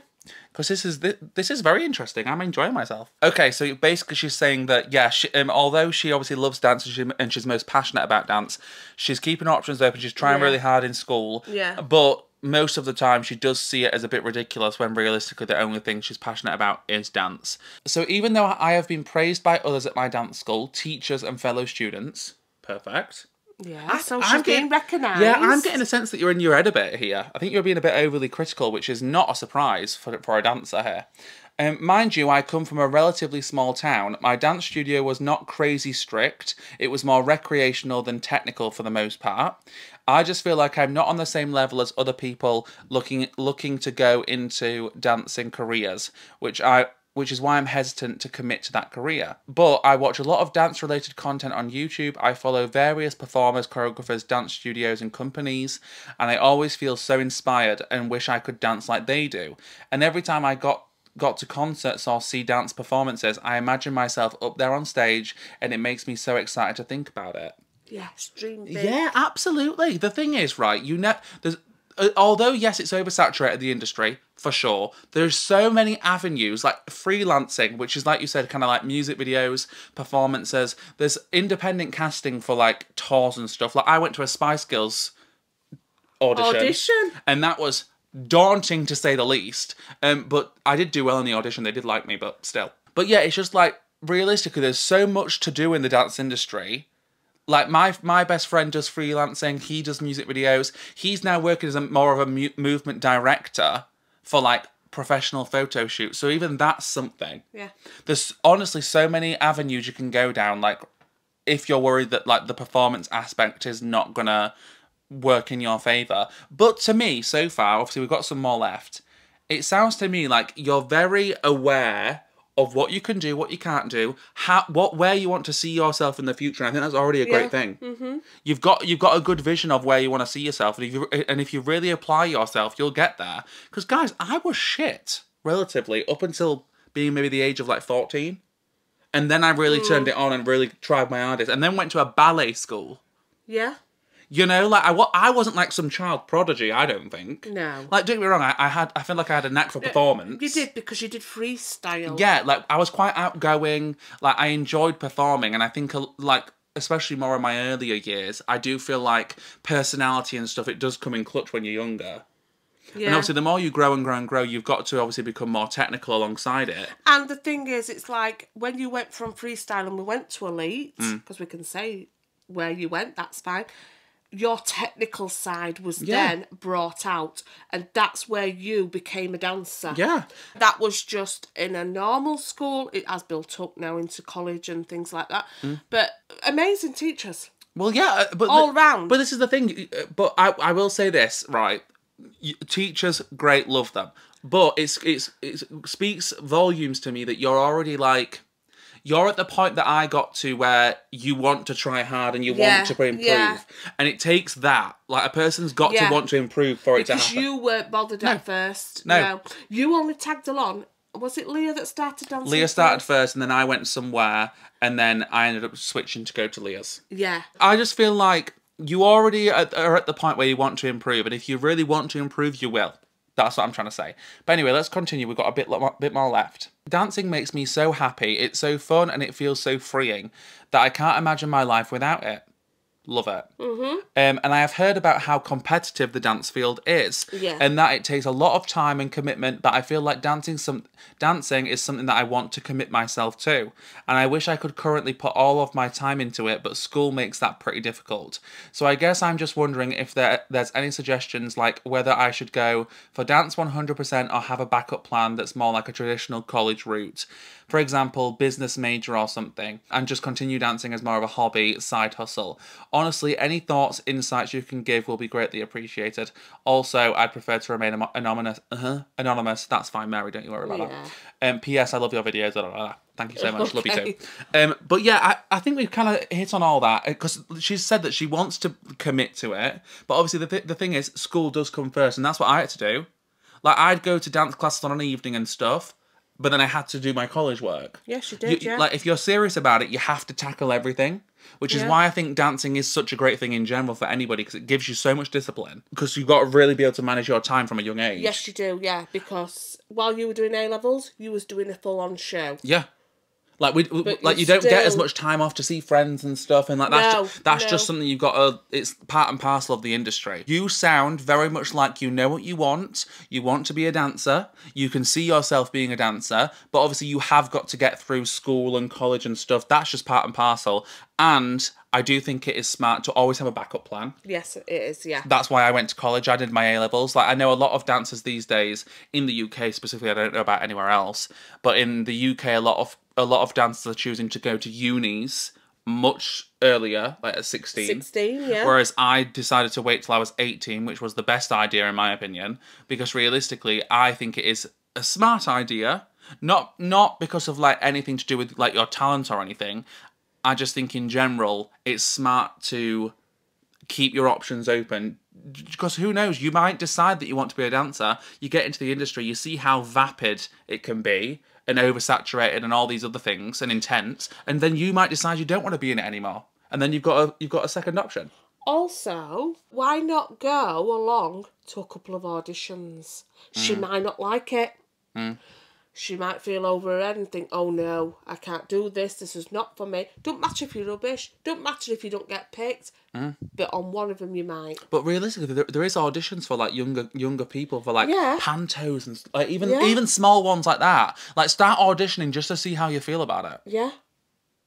Because this is, this is very interesting. I'm enjoying myself. Okay, so basically she's saying that, yeah, she, um, although she obviously loves dance and, she, and she's most passionate about dance, she's keeping options open, she's trying yeah. really hard in school. Yeah. But most of the time she does see it as a bit ridiculous when realistically the only thing she's passionate about is dance. So even though I have been praised by others at my dance school, teachers and fellow students... Perfect. Yeah, I, so she's I'm getting, being recognised. Yeah, I'm getting a sense that you're in your head a bit here. I think you're being a bit overly critical, which is not a surprise for, for a dancer here. Um, mind you, I come from a relatively small town. My dance studio was not crazy strict. It was more recreational than technical for the most part. I just feel like I'm not on the same level as other people looking looking to go into dancing careers, which I... which is why I'm hesitant to commit to that career. But I watch a lot of dance-related content on YouTube. I follow various performers, choreographers, dance studios and companies, and I always feel so inspired and wish I could dance like they do. And every time I got, got to concerts or see dance performances, I imagine myself up there on stage, and it makes me so excited to think about it. Yes, dream big. Yeah, absolutely. The thing is, right, you know, there's... although, yes, it's oversaturated, the industry, for sure. There's so many avenues, like freelancing, which is, like you said, kind of like music videos, performances. There's independent casting for, like, tours and stuff. Like, I went to a Spice Girls audition. Audition? And that was daunting, to say the least. Um, but I did do well in the audition. They did like me, but still. But, yeah, it's just, like, realistically, there's so much to do in the dance industry. Like, my my best friend does freelancing, he does music videos. He's now working as a, more of a mu movement director for, like, professional photo shoots. So even that's something. Yeah. There's honestly so many avenues you can go down, like, if you're worried that, like, the performance aspect is not going to work in your favour. But to me, so far, obviously we've got some more left, it sounds to me like you're very aware of what you can do, what you can't do, how, what, where you want to see yourself in the future. And I think that's already a great yeah. thing. Mm-hmm. You've got you've got a good vision of where you want to see yourself, and if you and if you really apply yourself, you'll get there. Because guys, I was shit relatively up until being maybe the age of like fourteen, and then I really mm. turned it on and really tried my hardest, and then went to a ballet school. Yeah. You know, like, I, I wasn't, like, some child prodigy, I don't think. No. Like, don't get me wrong, I, I had, I feel like I had a knack for performance. You did, because you did freestyle. Yeah, like, I was quite outgoing, like, I enjoyed performing, and I think, like, especially more in my earlier years, I do feel like personality and stuff, it does come in clutch when you're younger. Yeah. And obviously, the more you grow and grow and grow, you've got to obviously become more technical alongside it. And the thing is, it's like, when you went from freestyle and we went to elite, because mm. we can say where you went, that's fine, your technical side was yeah. then brought out, and that's where you became a dancer. Yeah. That was just in a normal school. It has built up now into college and things like that. Mm. But amazing teachers. Well, yeah. But all round. But this is the thing. But I, I will say this, right. Teachers, great, love them. But it's, it's, it speaks volumes to me that you're already like... you're at the point that I got to where you want to try hard and you yeah, want to improve. Yeah. And it takes that. Like, a person's got yeah. to want to improve for it because to happen. Because you weren't bothered no. at first. No. no. You only tagged along. Was it Leah that started dancing? Leah started first, and then I went somewhere, and then I ended up switching to go to Leah's. Yeah. I just feel like you already are at the point where you want to improve, and if you really want to improve, you will. That's what I'm trying to say. But anyway, let's continue. We've got a bit, bit more left. Dancing makes me so happy. It's so fun and it feels so freeing that I can't imagine my life without it. Love it. Mm-hmm. Um, and I have heard about how competitive the dance field is yeah. and that it takes a lot of time and commitment, but I feel like dancing some dancing is something that I want to commit myself to. And I wish I could currently put all of my time into it, but school makes that pretty difficult. So I guess I'm just wondering if there there's any suggestions, like whether I should go for dance one hundred percent or have a backup plan that's more like a traditional college route. For example, business major or something, and just continue dancing as more of a hobby, side hustle. Honestly, any thoughts, insights you can give will be greatly appreciated. Also, I'd prefer to remain anonymous. Uh-huh, anonymous. That's fine, Mary, don't you worry about yeah. that. Um, P S I love your videos. Blah, blah, blah. Thank you so much. Okay. Love you too. Um, but yeah, I, I think we've kind of hit on all that, because she's said that she wants to commit to it. But obviously, the, th the thing is, school does come first, and that's what I had to do. Like, I'd go to dance classes on an evening and stuff, but then I had to do my college work. Yes, you did, you, yeah. Like, if you're serious about it, you have to tackle everything, which yeah. is why I think dancing is such a great thing in general for anybody, because it gives you so much discipline, because you've got to really be able to manage your time from a young age. Yes, you do, yeah, because while you were doing A levels, you was doing a full-on show. Yeah. Like, we, but like you still... don't get as much time off to see friends and stuff, and like that's, no, just, that's no. just something you've got to, it's part and parcel of the industry. You sound very much like you know what you want, you want to be a dancer, you can see yourself being a dancer, but obviously you have got to get through school and college and stuff. That's just part and parcel. And I do think it is smart to always have a backup plan. Yes, it is, yeah. That's why I went to college. I did my A levels. Like, I know a lot of dancers these days, in the U K specifically, I don't know about anywhere else, but in the U K, a lot of, a lot of dancers are choosing to go to unis much earlier, like at sixteen. sixteen, yeah. Whereas I decided to wait till I was eighteen, which was the best idea in my opinion, because realistically, I think it is a smart idea, not not because of like anything to do with like your talent or anything. I just think in general, it's smart to keep your options open, because who knows, you might decide that you want to be a dancer, you get into the industry, you see how vapid it can be, and oversaturated and all these other things, and intense, and then you might decide you don't want to be in it anymore. And then you've got a, you've got a second option. Also, why not go along to a couple of auditions? Mm. She might not like it. Mm. She might feel over her head and think, oh no, I can't do this, this is not for me. Don't matter if you're rubbish, don't matter if you don't get picked, mm. but on one of them you might. But realistically, there, there is auditions for like younger younger people, for like yeah. pantos and like even, yeah. even small ones like that. Like start auditioning just to see how you feel about it. Yeah.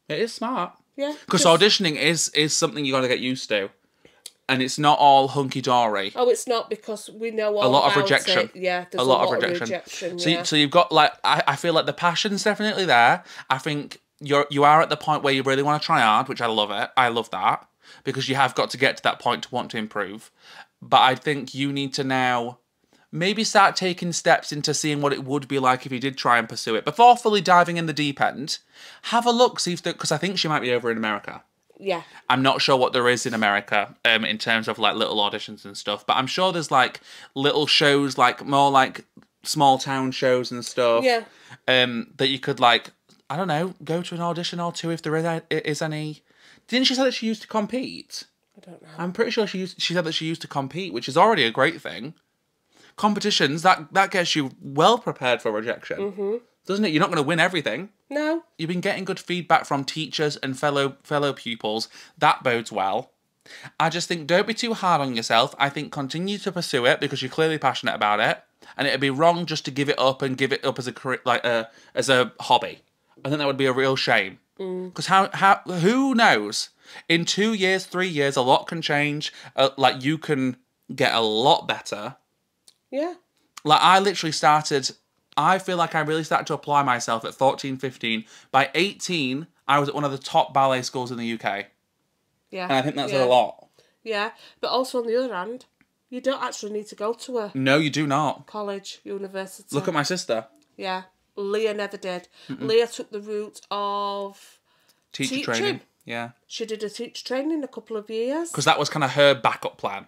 It is smart. Yeah. Because auditioning is, is something you got to get used to. And it's not all hunky-dory. Oh, it's not, because we know all about it. A lot of rejection. It. Yeah, there's a lot, a lot of rejection. Of rejection so, yeah. you, so you've got, like, I, I feel like the passion's definitely there. I think you're, you are at the point where you really want to try hard, which I love it. I love that. Because you have got to get to that point to want to improve. But I think you need to now maybe start taking steps into seeing what it would be like if you did try and pursue it. Before fully diving in the deep end, have a look, see if, because I think she might be over in America. Yeah. I'm not sure what there is in America um, in terms of like little auditions and stuff, but I'm sure there's like little shows, like more like small town shows and stuff. Yeah. Um, that you could like, I don't know, go to an audition or two if there is, is any. Didn't she say that she used to compete? I don't know. I'm pretty sure she used, she said that she used to compete, which is already a great thing. Competitions, that, that gets you well prepared for rejection. Mm-hmm. Doesn't it? You're not going to win everything. No. You've been getting good feedback from teachers and fellow fellow pupils. That bodes well. I just think don't be too hard on yourself. I think continue to pursue it because you're clearly passionate about it, and it'd be wrong just to give it up and give it up as a like a as a hobby. I think that would be a real shame. Because mm. how how who knows? In two years, three years, a lot can change. Uh, like you can get a lot better. Yeah. Like I literally started. I feel like I really started to apply myself at fourteen, fifteen. By eighteen, I was at one of the top ballet schools in the U K. Yeah. And I think that's yeah. a lot. Yeah. But also on the other hand, you don't actually need to go to a... No, you do not. College, university. Look at my sister. Yeah. Leah never did. Mm-mm. Leah took the route of... Teacher teaching. Training. Yeah. She did a teacher training in a couple of years. Because that was kind of her backup plan.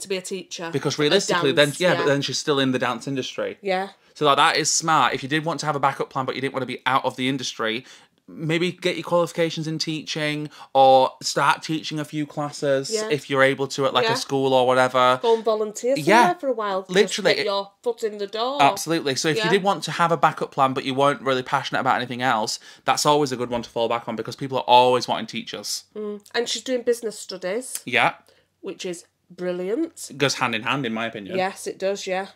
To be a teacher. Because realistically, dance, then yeah, yeah, but then she's still in the dance industry. Yeah. So like, that is smart. If you did want to have a backup plan, but you didn't want to be out of the industry, maybe get your qualifications in teaching or start teaching a few classes yeah. if you're able to at like yeah. a school or whatever. Go and volunteer somewhere yeah. for a while. Literally. Just get your foot in the door. Absolutely. So if yeah. you did want to have a backup plan, but you weren't really passionate about anything else, that's always a good one to fall back on because people are always wanting teachers. Mm. And she's doing business studies. Yeah. Which is brilliant. It goes hand in hand in my opinion. Yes, it does, yeah.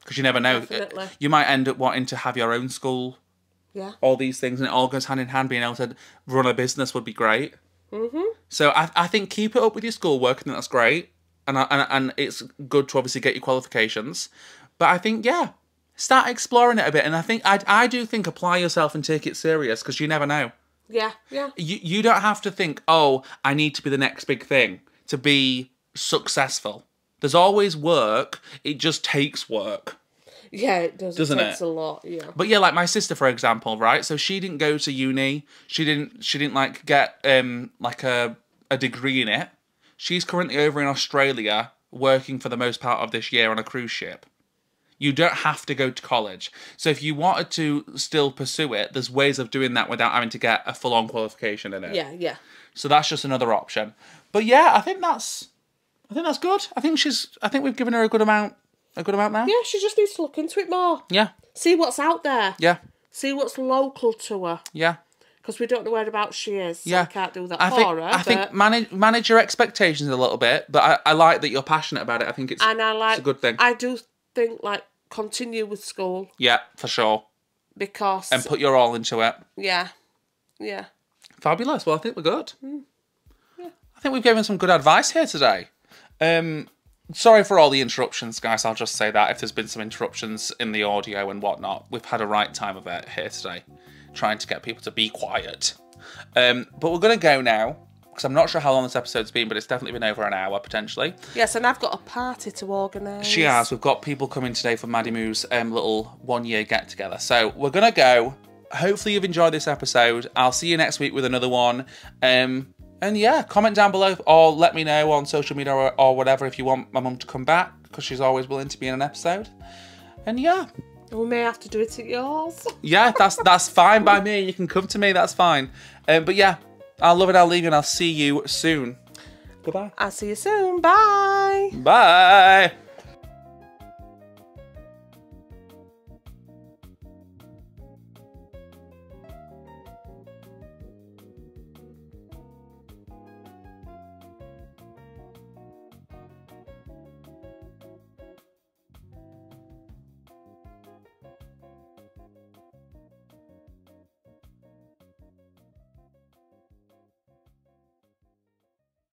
Because you never know. Definitely. You might end up wanting to have your own school. Yeah. All these things. And it all goes hand in hand. Being able to run a business would be great. Mm-hmm. So I, I think keep it up with your schoolwork. I think that's great. And, I, and, and it's good to obviously get your qualifications. But I think, yeah, start exploring it a bit. And I think I, I do think apply yourself and take it serious because you never know. Yeah, yeah. You, you don't have to think, oh, I need to be the next big thing to be successful. There's always work, it just takes work. Yeah, it does. Doesn't it? It takes a lot, yeah. But yeah, like my sister, for example, right? So she didn't go to uni. She didn't she didn't like get um like a a degree in it. She's currently over in Australia working for the most part of this year on a cruise ship. You don't have to go to college. So if you wanted to still pursue it, there's ways of doing that without having to get a full on qualification in it. Yeah, yeah. So that's just another option. But yeah, I think that's I think that's good. I think she's. I think we've given her a good amount. A good amount now. Yeah, she just needs to look into it more. Yeah. See what's out there. Yeah. See what's local to her. Yeah. Because we don't know whereabouts she is. So yeah. I can't do that I for think, her. I but... think manage manage your expectations a little bit. But I, I like that you're passionate about it. I think it's. And I like. It's a good thing. I do think like continue with school. Yeah, for sure. Because. And put your all into it. Yeah. Yeah. Fabulous. Well, I think we're good. Mm. Yeah. I think we've given some good advice here today. Um, sorry for all the interruptions, guys. I'll just say that if there's been some interruptions in the audio and whatnot, we've had a right time of it here today, trying to get people to be quiet. Um, but we're going to go now, because I'm not sure how long this episode's been, but it's definitely been over an hour, potentially. Yes, and I've got a party to organise. She has. We've got people coming today for Maddie Moo's um, little one-year get-together. So we're going to go. Hopefully you've enjoyed this episode. I'll see you next week with another one. Um, and yeah, comment down below or let me know on social media or, or whatever if you want my mum to come back, because she's always willing to be in an episode. And yeah. We may have to do it at yours. Yeah, that's, that's fine by me. You can come to me. That's fine. Um, but yeah. I'll love it, I'll leave, and I'll see you soon. Goodbye. I'll see you soon. Bye. Bye.